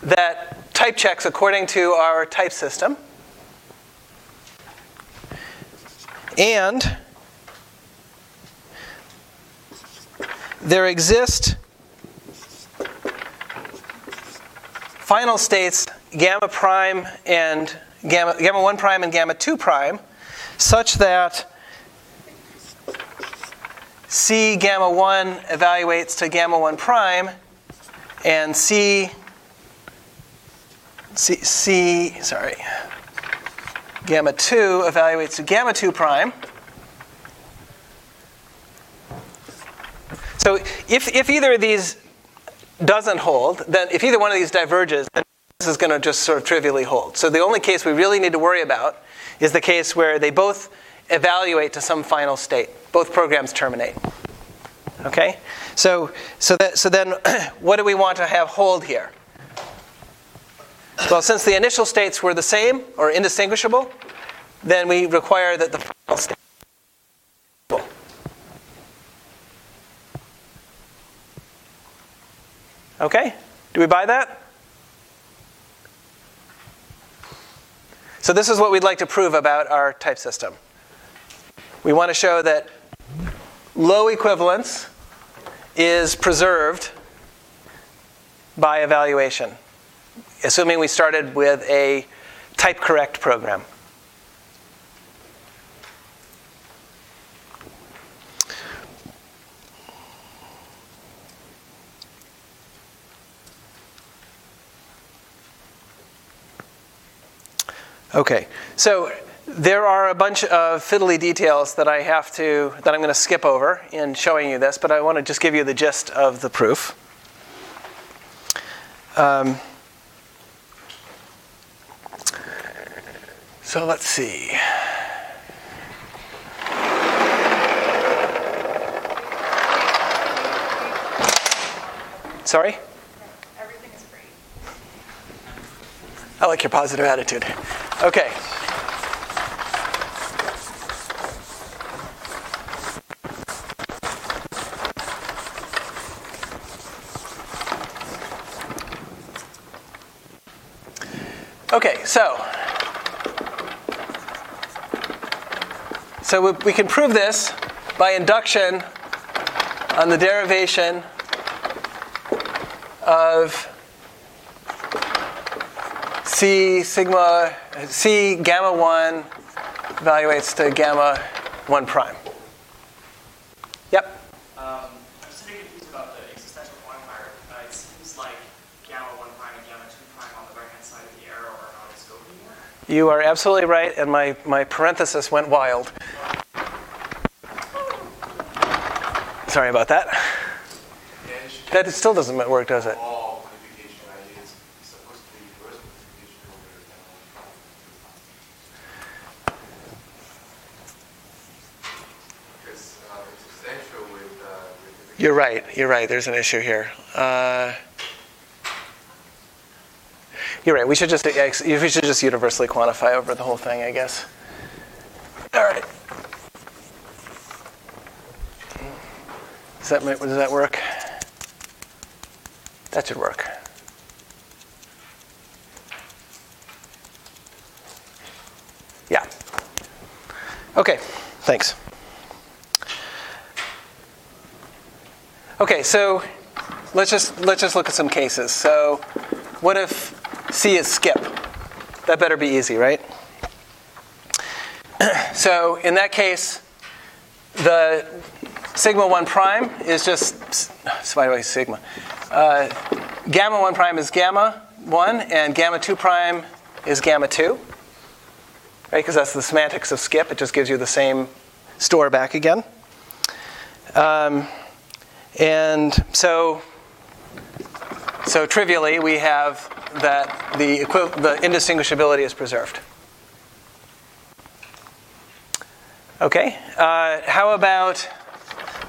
that type checks according to our type system. And there exist final states gamma prime and gamma, gamma one prime and gamma two prime such that C gamma one evaluates to gamma one prime and C C, C, sorry, gamma two evaluates to gamma two prime. So if, if either of these doesn't hold, then if either one of these diverges, then this is going to just sort of trivially hold. So the only case we really need to worry about is the case where they both evaluate to some final state. Both programs terminate. Okay? So, so, that, so then what do we want to have hold here? Well, since the initial states were the same or indistinguishable, then we require that the final state. Okay? Do we buy that? So this is what we'd like to prove about our type system. We want to show that low equivalence is preserved by evaluation, assuming we started with a type correct program. Okay, so there are a bunch of fiddly details that I have to, that I'm going to skip over in showing you this, but I want to just give you the gist of the proof. Um, so let's see. Sorry? Everything is free. I like your positive attitude. Okay. Okay, so so we can prove this by induction on the derivation of C sigma C gamma one evaluates to gamma one prime. Yep. Um, You are absolutely right, and my, my parenthesis went wild. Sorry about that. That still doesn't work, does it? You're right, you're right, there's an issue here. Uh, You're right. We should just we should just universally quantify over the whole thing, I guess. All right. Does that does that work? That should work. Yeah. Okay. Thanks. Okay. So let's just let's just look at some cases. So what if C is skip? That better be easy, right? So in that case, the sigma one prime is just, by the way, sigma. Uh, gamma one prime is gamma one, and gamma two prime is gamma two, right? Because that's the semantics of skip. It just gives you the same store back again. Um, and so, so trivially, we have that the, the indistinguishability is preserved. Okay, uh, how about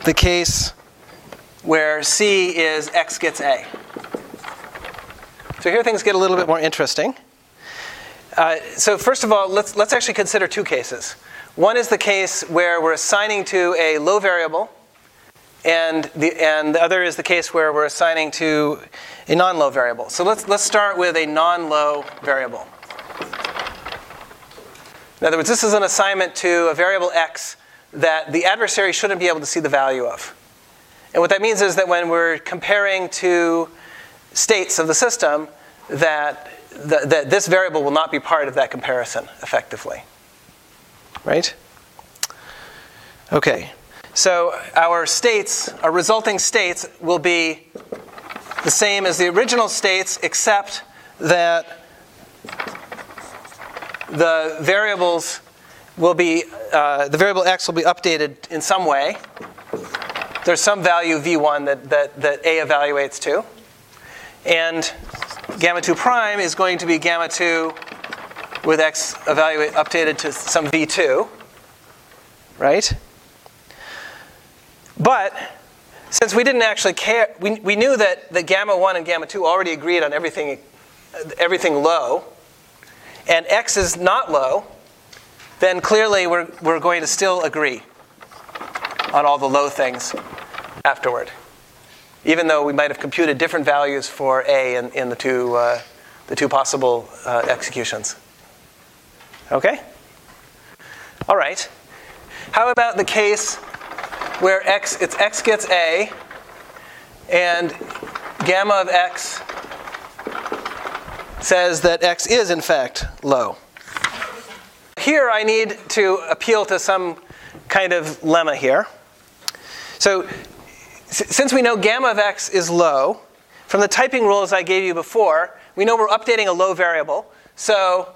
the case where C is X gets A? So here things get a little bit more interesting. Uh, so first of all, let's, let's actually consider two cases. One is the case where we're assigning to a low variable, and the, and the other is the case where we're assigning to a non-low variable. So let's, let's start with a non-low variable. In other words, this is an assignment to a variable x that the adversary shouldn't be able to see the value of. And what that means is that when we're comparing two states of the system, that, the, that this variable will not be part of that comparison, effectively. Right? Okay. So our states, our resulting states, will be the same as the original states, except that the variables will be, uh, the variable x will be updated in some way. There's some value v one that, that, that A evaluates to. And gamma two prime is going to be gamma two with x evaluate, updated to some v two, right? But since we didn't actually care, we, we knew that the gamma one and gamma two already agreed on everything, everything low, and x is not low, then clearly we're, we're going to still agree on all the low things afterward. even though we might have computed different values for A in, in the two uh, the two possible uh, executions. Okay? All right. How about the case where x it's x gets A and gamma of x says that x is in fact low? Here I need to appeal to some kind of lemma here. So since we know gamma of x is low, from the typing rules I gave you before, we know we're updating a low variable. So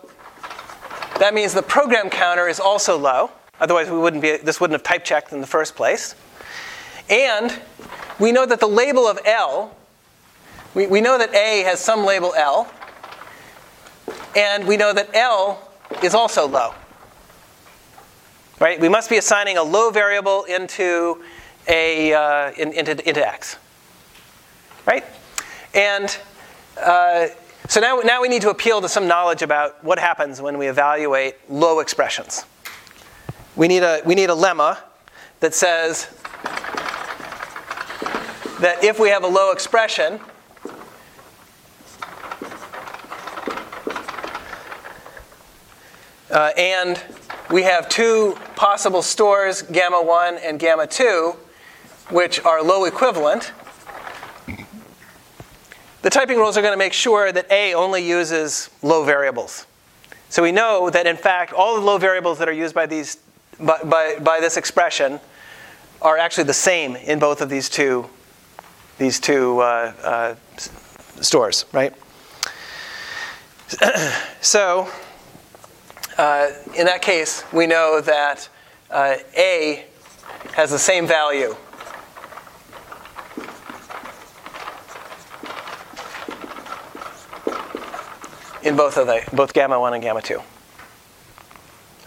that means the program counter is also low. Otherwise, we wouldn't be, this wouldn't have type checked in the first place. And we know that the label of L, we, we know that A has some label L, and we know that L is also low. Right? We must be assigning a low variable into a uh, in, into into X. Right? And uh, so now now we need to appeal to some knowledge about what happens when we evaluate low expressions. We need a we need a lemma that says that if we have a low expression, uh, and we have two possible stores, gamma one and gamma two, which are low equivalent, the typing rules are going to make sure that A only uses low variables. So we know that in fact all the low variables that are used by these By, by, by this expression are actually the same in both of these two these two uh, uh, stores, right? So uh, in that case, we know that uh, A has the same value in both of the both gamma one and gamma two.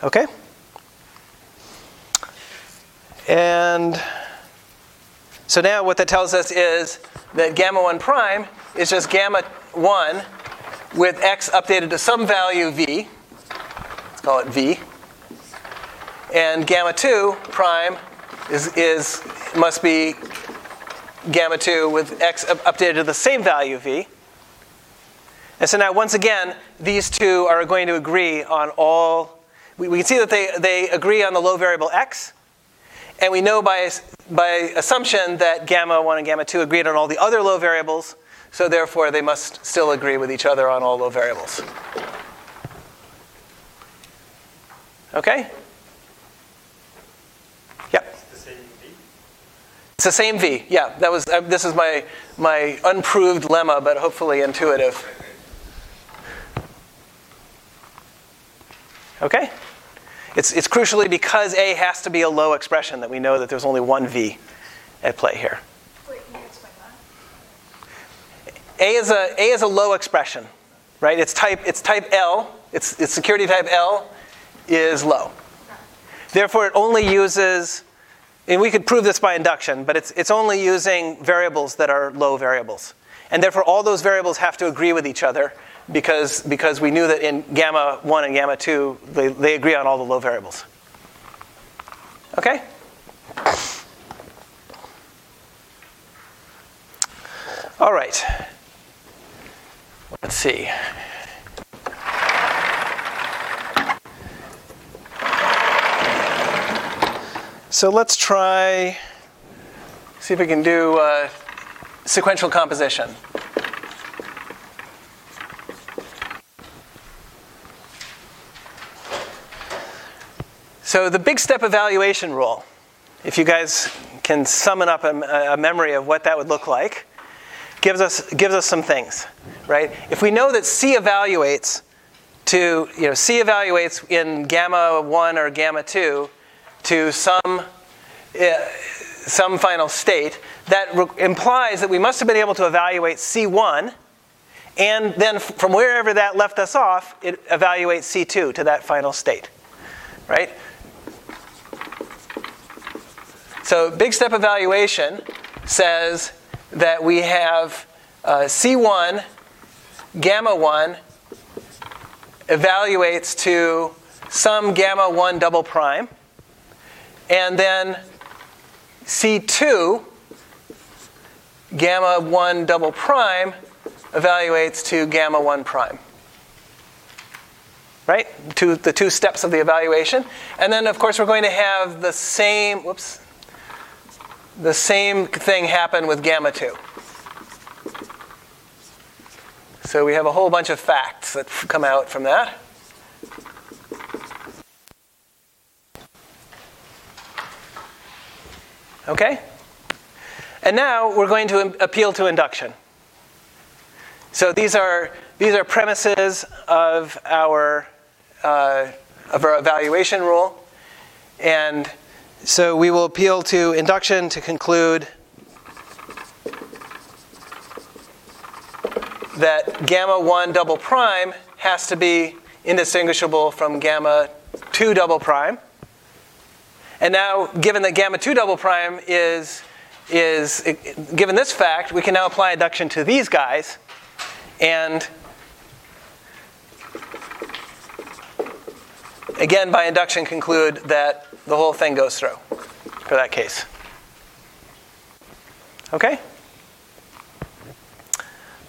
Okay. And so now what that tells us is that gamma one prime is just gamma one with x updated to some value v. Let's call it v. And gamma two prime is, is must be gamma two with x updated to the same value v. And so now once again, these two are going to agree on all. We, we can see that they, they agree on the low variable x. And we know by, by assumption that gamma one and gamma two agreed on all the other low variables, so therefore they must still agree with each other on all low variables. Okay? Yep. It's the same v? It's the same v, yeah. That was, uh, this is my, my unproved lemma, but hopefully intuitive. Okay? It's, it's crucially because A has to be a low expression that we know that there's only one V at play here. Wait, can you explain that? A is a, A is a low expression, right? It's type, it's type L. It's, it's security type L is low. Therefore, it only uses, and we could prove this by induction, but it's, it's only using variables that are low variables. And therefore, all those variables have to agree with each other. Because, because we knew that in gamma one and gamma two, they, they agree on all the low variables. Okay? All right. Let's see. So let's try, see if we can do uh, sequential composition. So the big step evaluation rule, if you guys can summon up a, a memory of what that would look like, gives us gives us some things, right? If we know that C evaluates to, you know, C evaluates in gamma one or gamma two to some uh, some final state, that re- implies that we must have been able to evaluate C one, and then f- from wherever that left us off, it evaluates C two to that final state, right? So big step evaluation says that we have uh, C one, gamma one evaluates to some gamma one double prime. And then C two gamma one double prime evaluates to gamma one prime. Right? To the two steps of the evaluation. And then, of course, we're going to have the same, whoops, the same thing happen with gamma two. So we have a whole bunch of facts that come out from that. Okay? And now we're going to appeal to induction. So these are these are premises of our uh, of our evaluation rule, and so we will appeal to induction to conclude that gamma one double prime has to be indistinguishable from gamma two double prime. And now, given that gamma two double prime is is it, given this fact, we can now apply induction to these guys. And again, by induction, conclude that the whole thing goes through for that case. Okay?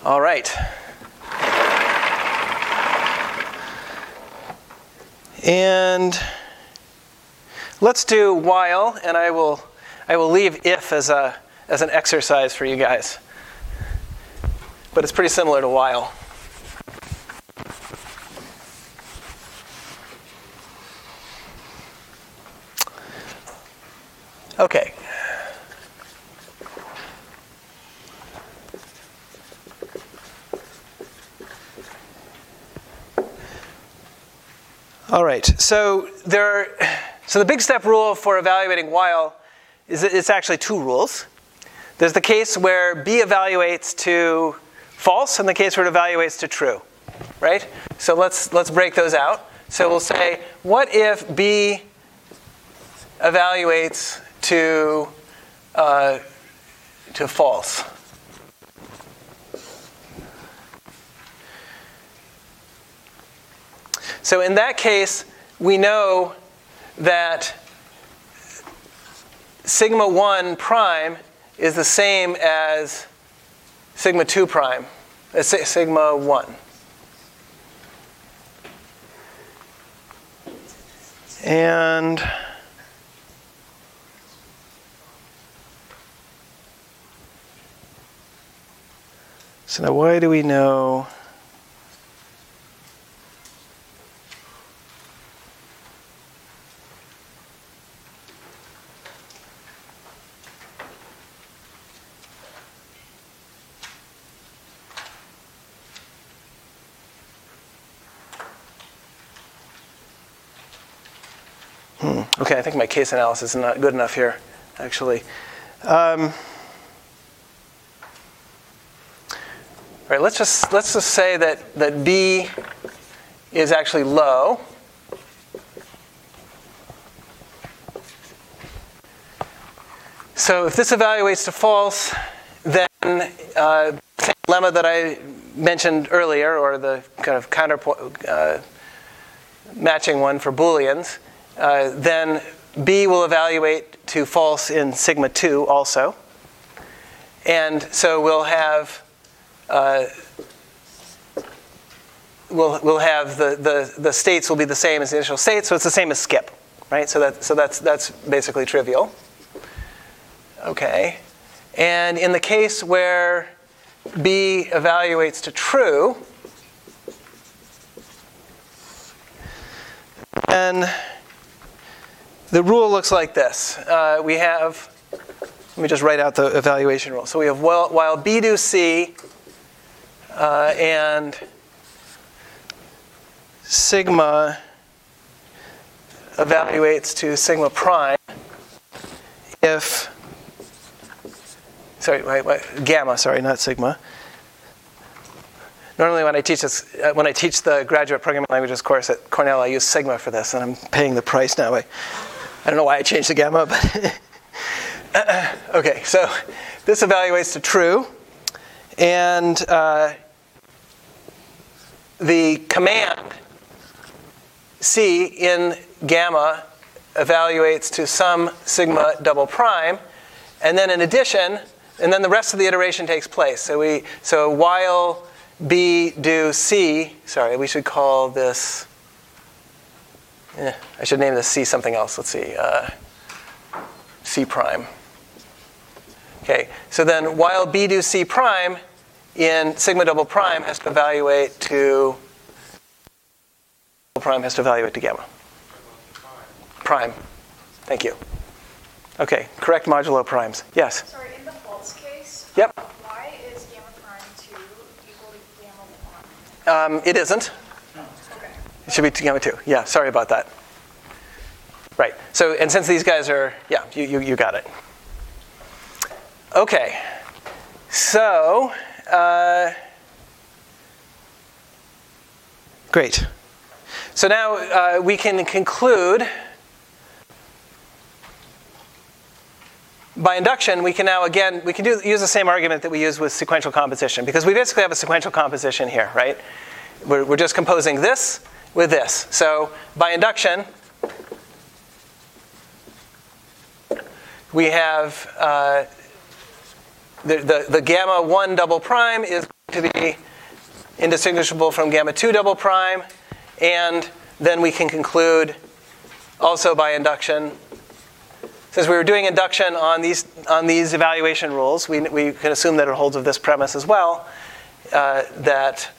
All right. And let's do while, and I will I will leave if as a as an exercise for you guys. But it's pretty similar to while. Okay. All right. So there. Are, so the big step rule for evaluating while is it's actually two rules. There's the case where B evaluates to false, and the case where it evaluates to true, right? So let's let's break those out. So we'll say, what if B evaluates to uh, to false? So in that case, we know that sigma one prime is the same as sigma two prime, uh, sigma one. And so now why do we know? Okay, I think my case analysis is not good enough here, actually. Um, all right, let's just let's just say that, that B is actually low, so if this evaluates to false, then uh, the same lemma that I mentioned earlier, or the kind of counterpoint uh, matching one for Booleans. Uh, then B will evaluate to false in sigma two also. And so we'll have uh, we'll we'll have the, the, the states will be the same as the initial state, so it's the same as skip, right? So that so that's that's basically trivial. Okay. And in the case where B evaluates to true, then the rule looks like this. Uh, we have, let me just write out the evaluation rule. So we have while, while B do C uh, and sigma evaluates to sigma prime if, sorry, wait, wait, gamma, sorry, not sigma. Normally when I teach this, when I teach the graduate programming languages course at Cornell, I use sigma for this, and I'm paying the price now. I, I don't know why I changed the gamma, but uh, okay, so this evaluates to true. And uh, the command C in gamma evaluates to some sigma double prime. And then in addition, and then the rest of the iteration takes place. So we, so while B do C, sorry, we should call this, eh, I should name this C something else. Let's see, uh, C prime. Okay, so then while B do C prime, in sigma double prime has to evaluate to, prime has to evaluate to gamma. Prime, thank you. Okay, correct modulo primes, yes? Sorry, in the false case, yep. Why is gamma prime two equal to gamma one? Um, it isn't. No. Okay. It should be gamma two, yeah, sorry about that. Right, so, and since these guys are, yeah, you, you, you got it. Okay, so, uh, great. So now uh, we can conclude, by induction, we can now again, we can do, use the same argument that we use with sequential composition, because we basically have a sequential composition here, right? We're, we're just composing this with this. So by induction, we have uh, the, the, the gamma one double prime is going to be indistinguishable from gamma two double prime, and then we can conclude also by induction. Since we were doing induction on these on these evaluation rules, we, we can assume that it holds of this premise as well, uh, that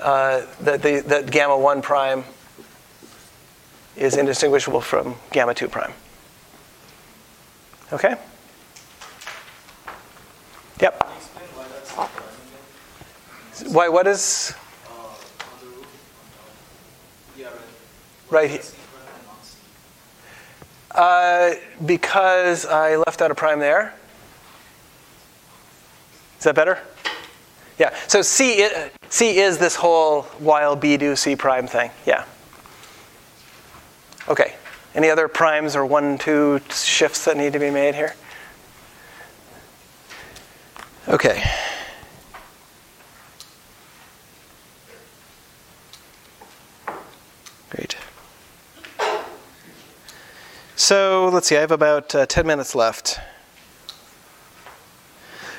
uh, that the that gamma one prime is indistinguishable from gamma two prime. Okay. Yep. Why? What is? Right here. Uh, because I left out a prime there. Is that better? Yeah, so C is, C is this whole while B do C prime thing, yeah. Okay, any other primes or one, two shifts that need to be made here? Okay. Great. So let's see, I have about uh, ten minutes left.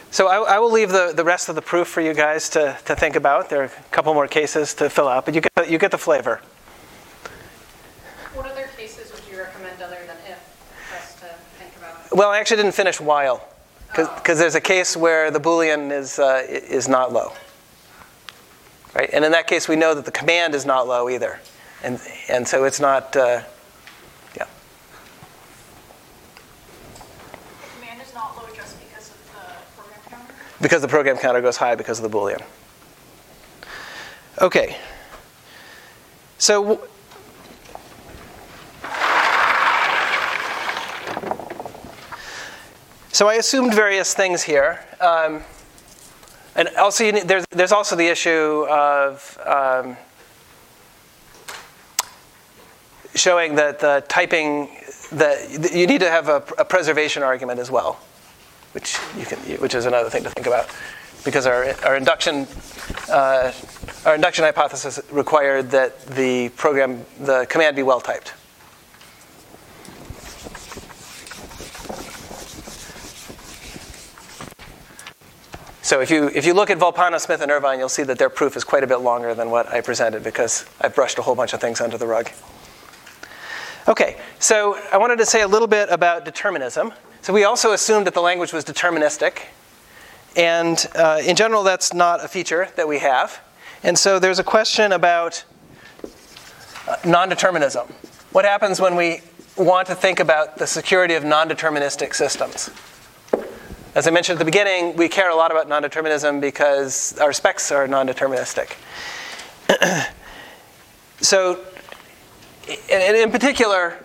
So I, I will leave the, the rest of the proof for you guys to, to think about. There are a couple more cases to fill out, but you get the, you get the flavor. What other cases would you recommend other than if for us to think about? Well, I actually didn't finish while, because oh. there's a case where the Boolean is, uh, is not low. Right? And in that case, we know that the command is not low either. And, and so it's not... Uh, because the program counter goes high because of the Boolean. Okay. So, w- so I assumed various things here, um, and also you need, there's there's also the issue of um, showing that the typing that you need to have a, a preservation argument as well. Which you can, which is another thing to think about, because our our induction uh, our induction hypothesis required that the program the command be well typed. So if you if you look at Volpano, Smith, and Irvine, you'll see that their proof is quite a bit longer than what I presented because I brushed a whole bunch of things under the rug. Okay, so I wanted to say a little bit about determinism. So we also assumed that the language was deterministic. And uh, in general, that's not a feature that we have. And so there's a question about uh, non-determinism. What happens when we want to think about the security of non-deterministic systems? As I mentioned at the beginning, we care a lot about non-determinism because our specs are non-deterministic. So and in particular,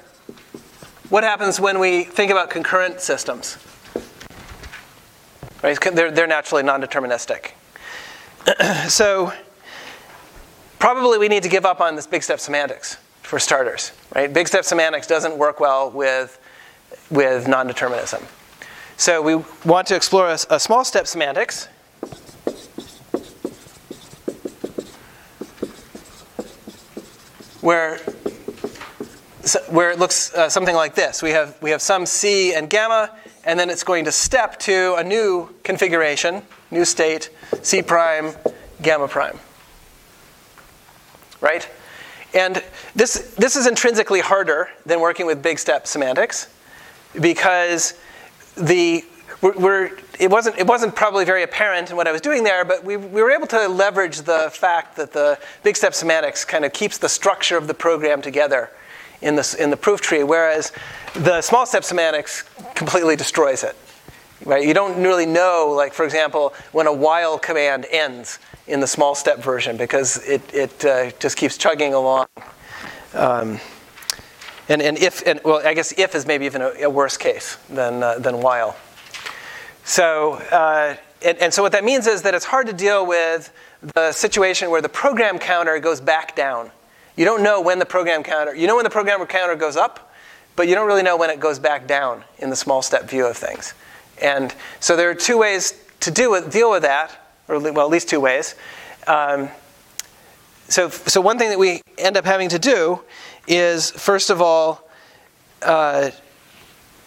what happens when we think about concurrent systems? Right? They're, they're naturally non-deterministic. So probably we need to give up on this big step semantics for starters. Right? Big step semantics doesn't work well with, with non-determinism. So we want to explore a, a small step semantics. Where so where it looks uh, something like this. We have, we have some C and gamma, and then it's going to step to a new configuration, new state, C prime, gamma prime. Right? And this, this is intrinsically harder than working with big step semantics, because the we're, we're it wasn't it wasn't probably very apparent in what I was doing there, but we we were able to leverage the fact that the big step semantics kind of keeps the structure of the program together in this in the proof tree, whereas the small step semantics completely destroys it. Right? You don't really know, like for example, when a while command ends in the small step version, because it it uh, just keeps chugging along. Um, and and if and well, I guess if is maybe even a, a worse case than uh, than while. So uh, and and so what that means is that it's hard to deal with the situation where the program counter goes back down. You don't know when the program counter. You know when the program counter goes up, but you don't really know when it goes back down in the small step view of things. And so there are two ways to deal with, deal with that, or well, at least two ways. Um, so, so one thing that we end up having to do is, first of all, uh,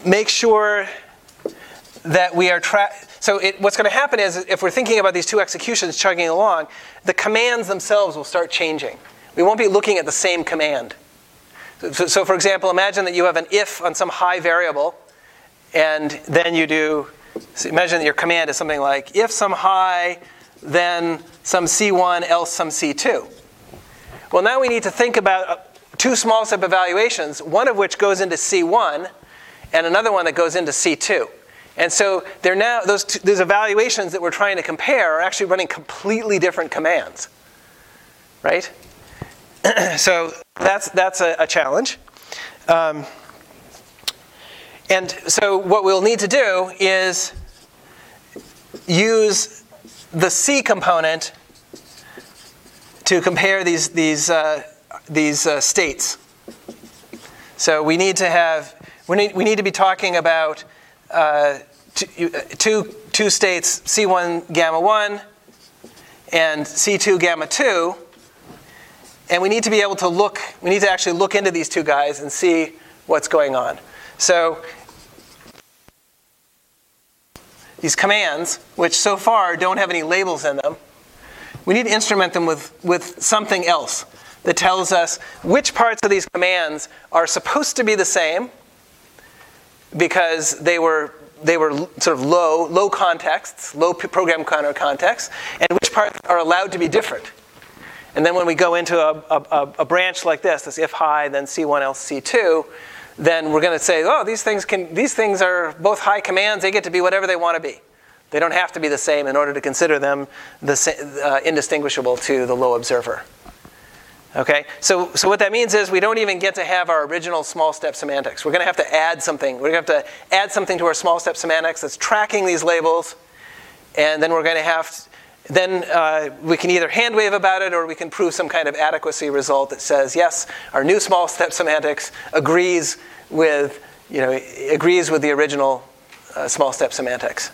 make sure that we are tra- so it, what's going to happen is, if we're thinking about these two executions chugging along, the commands themselves will start changing. We won't be looking at the same command. So, so, so for example, imagine that you have an if on some high variable, and then you do, so imagine that your command is something like, if some high, then some C one, else some C two. Well, now we need to think about two small step evaluations, one of which goes into C one, and another one that goes into C two. And so they're now, those, two, those evaluations that we're trying to compare are actually running completely different commands, right? So that's, that's a, a challenge. Um, And so what we'll need to do is use the C component to compare these these uh, these uh, states. So we need to have we need we need to be talking about uh, two, two two states C one gamma one and C two gamma two, and we need to be able to look we need to actually look into these two guys and see what's going on. So these commands, which so far don't have any labels in them, we need to instrument them with, with something else that tells us which parts of these commands are supposed to be the same because they were they were sort of low low contexts, low program counter contexts, and which parts are allowed to be different. And then when we go into a, a, a branch like this, this if high, then C one, else C two, then we're going to say, oh, these things can. These things are both high commands. They get to be whatever they want to be. They don't have to be the same in order to consider them the sa- uh, indistinguishable to the low observer. Okay. So, so what that means is we don't even get to have our original small step semantics. We're going to have to add something. We're going to have to add something to our small step semantics that's tracking these labels, and then we're going to have. To, then uh, we can either hand wave about it or we can prove some kind of adequacy result that says, yes, our new small step semantics agrees with, you know, agrees with the original uh, small step semantics.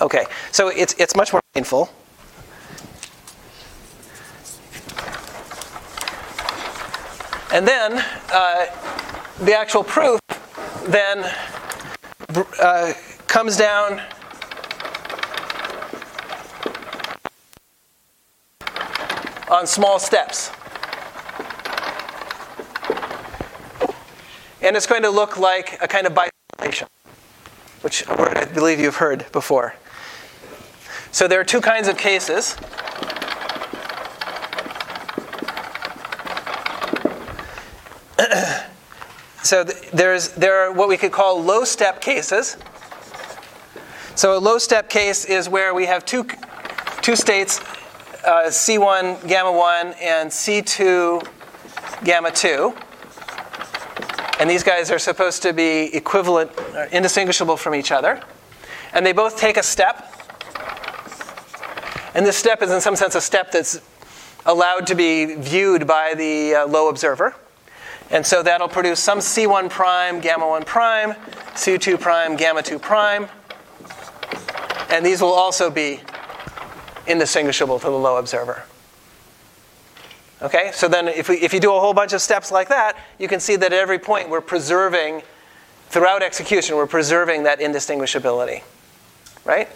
Okay, so it's, it's much more painful. And then uh, the actual proof then uh, comes down on small steps. And it's going to look like a kind of bifurcation, which a word I believe you've heard before. So there are two kinds of cases. So th- there's there are what we could call low step cases. So a low step case is where we have two two states, Uh, C one gamma one and C two gamma two, and these guys are supposed to be equivalent, or indistinguishable from each other, and they both take a step, and this step is in some sense a step that's allowed to be viewed by the uh, low observer, and so that'll produce some C one prime gamma one prime, C two prime gamma two prime, and these will also be indistinguishable to the low observer. Okay, so then if, we, if you do a whole bunch of steps like that, you can see that at every point we're preserving, throughout execution, we're preserving that indistinguishability, right?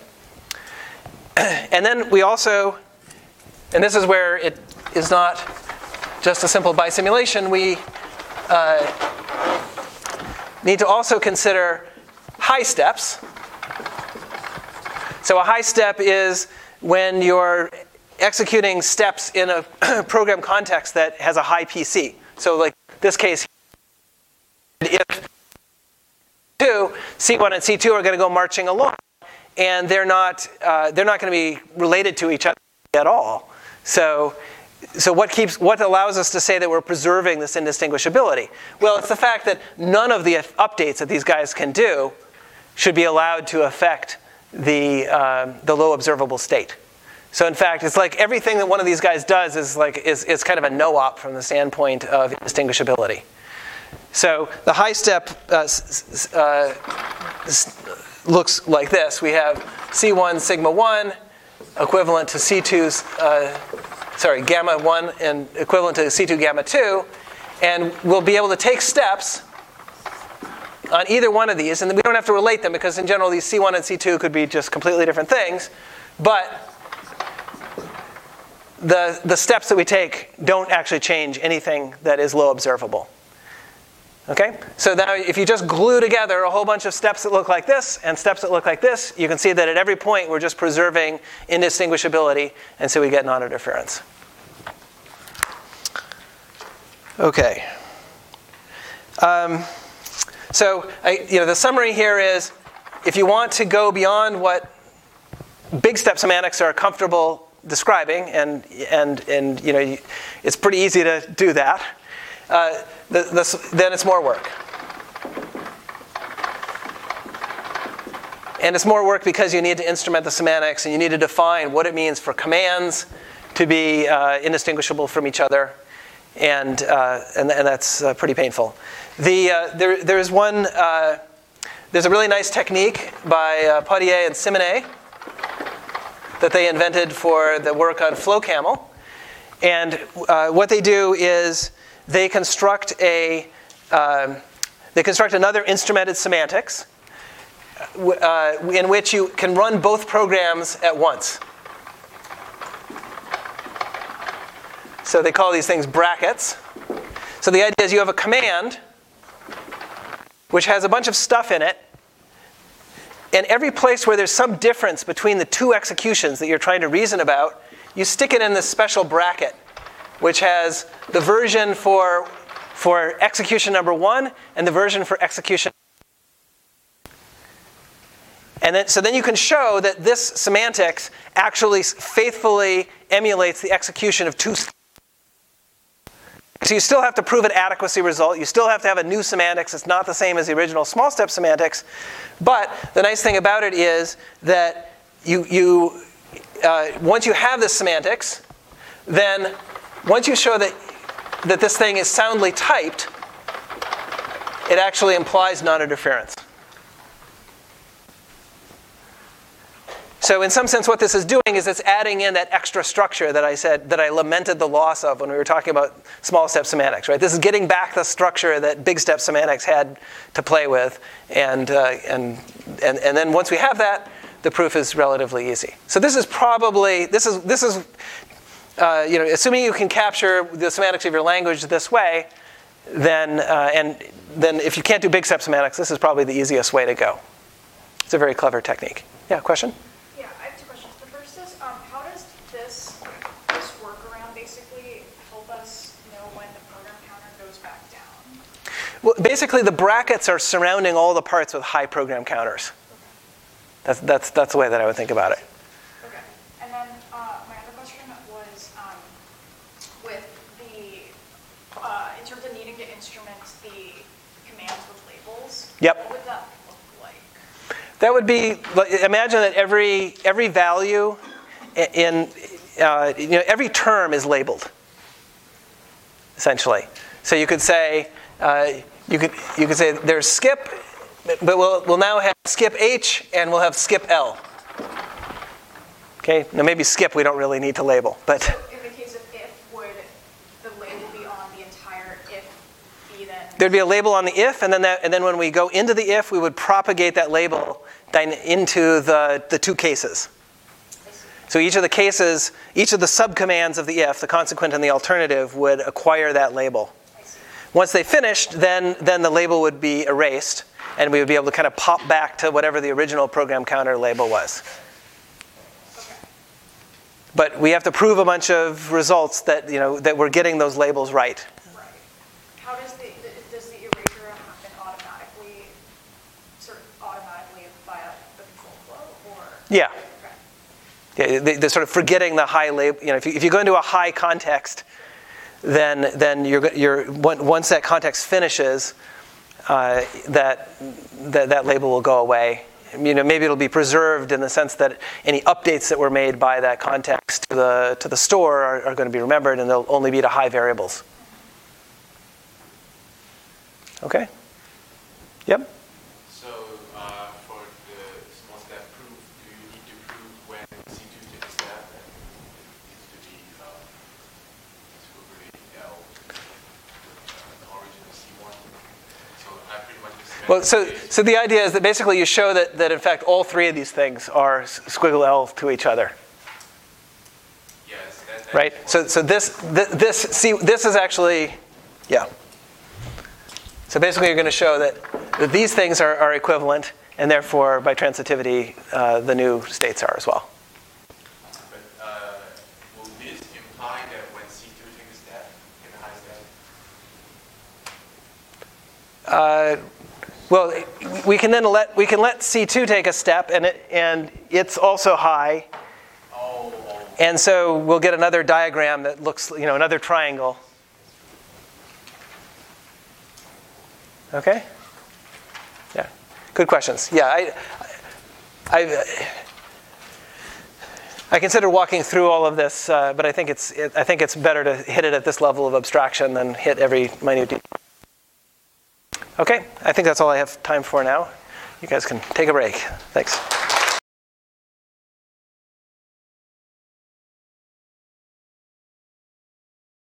And then we also, and this is where it is not just a simple bisimulation, we uh, need to also consider high steps. So a high step is when you're executing steps in a program context that has a high P C. So like this case, if two, C one and C two are going to go marching along, and they're not uh, they're not going to be related to each other at all. So so what keeps what allows us to say that we're preserving this indistinguishability? Well, it's the fact that none of the updates that these guys can do should be allowed to affect the um, the low observable state. So in fact, it's like everything that one of these guys does is like is, is kind of a no-op from the standpoint of indistinguishability. So the high step uh, s- uh, s- looks like this. We have C one sigma one equivalent to C two, uh, sorry, gamma one and equivalent to C two gamma two, and we'll be able to take steps on either one of these, and we don't have to relate them because in general these C one and C two could be just completely different things, but The, the steps that we take don't actually change anything that is low observable. Okay? So now if you just glue together a whole bunch of steps that look like this and steps that look like this, you can see that at every point we're just preserving indistinguishability, and so we get non-interference. Okay. Um, so I, you know, the summary here is if you want to go beyond what big step semantics are comfortable describing, and and and you know, it's pretty easy to do that. Uh, the, the, then it's more work, and it's more work because you need to instrument the semantics, and you need to define what it means for commands to be uh, indistinguishable from each other, and uh, and, and that's uh, pretty painful. The uh, there there is one uh, there's a really nice technique by uh, Pottier and Simonet that they invented for the work on Flow Camel. And uh, what they do is they construct a um, they construct another instrumented semantics uh, in which you can run both programs at once. So they call these things brackets. So the idea is you have a command which has a bunch of stuff in it, and every place where there's some difference between the two executions that you're trying to reason about, you stick it in this special bracket, which has the version for, for execution number one and the version for execution. And then, so then you can show that this semantics actually faithfully emulates the execution of two. So you still have to prove an adequacy result. You still have to have a new semantics. It's not the same as the original small step semantics. But the nice thing about it is that you, you uh, once you have this semantics, then once you show that, that this thing is soundly typed, it actually implies non-interference. So in some sense, what this is doing is it's adding in that extra structure that I said, that I lamented the loss of when we were talking about small step semantics, right? This is getting back the structure that big step semantics had to play with. And, uh, and, and, and then once we have that, the proof is relatively easy. So this is probably, this is, this is uh, you know, assuming you can capture the semantics of your language this way, then, uh, and then if you can't do big step semantics, this is probably the easiest way to go. It's a very clever technique. Yeah, question? Well, basically, the brackets are surrounding all the parts with high program counters. That's that's that's the way that I would think about it. Okay. And then uh, my other question was um, with the uh, in terms of needing to instrument the commands with labels. Yep. What would that look like? That would be imagine that every every value in uh, you know every term is labeled, essentially. So you could say. Uh, you could you could say there's skip, but we'll we'll now have skip H and we'll have skip L. Okay, now maybe skip we don't really need to label, but. So in the case of if, would the there'd be a label on the if, and then that, and then when we go into the if, we would propagate that label into the, the two cases. So each of the cases, each of the subcommands of the if, the consequent and the alternative, would acquire that label. Once they finished, then, then the label would be erased, and we would be able to kind of pop back to whatever the original program counter label was. But we have to prove a bunch of results that, you know, that we're getting those labels right. Right. How does the, does the eraser happen automatically, sort of automatically via the control flow, or? Yeah. Okay. Yeah, the, the sort of forgetting the high label, you know, if you, if you go into a high context, then then you're you're once that context finishes, uh, that, that that label will go away. You know, maybe it'll be preserved in the sense that any updates that were made by that context to the to the store are, are going to be remembered, and they'll only be to high variables. Okay. Yep. So uh, for the small step proof, do you need to prove when C two takes step and it needs to be uh, L with origin of C one? So I pretty much just well, so so the idea is that basically you show that that in fact all three of these things are squiggle L to each other. Yes. That, that right. So so this th- this C this is actually yeah. So basically you're going to show that, that these things are, are equivalent, and therefore by transitivity uh, the new states are as well. But uh, will this imply that when C two takes step in the high step? Uh, well, we can then let we can let C two take a step, and it and it's also high. Oh. And so we'll get another diagram that looks, you know, another triangle. Okay. Yeah. Good questions. Yeah, I, I, I consider walking through all of this, uh, but I think it's it, I think it's better to hit it at this level of abstraction than hit every minute detail. Okay. I think that's all I have time for now. You guys can take a break. Thanks.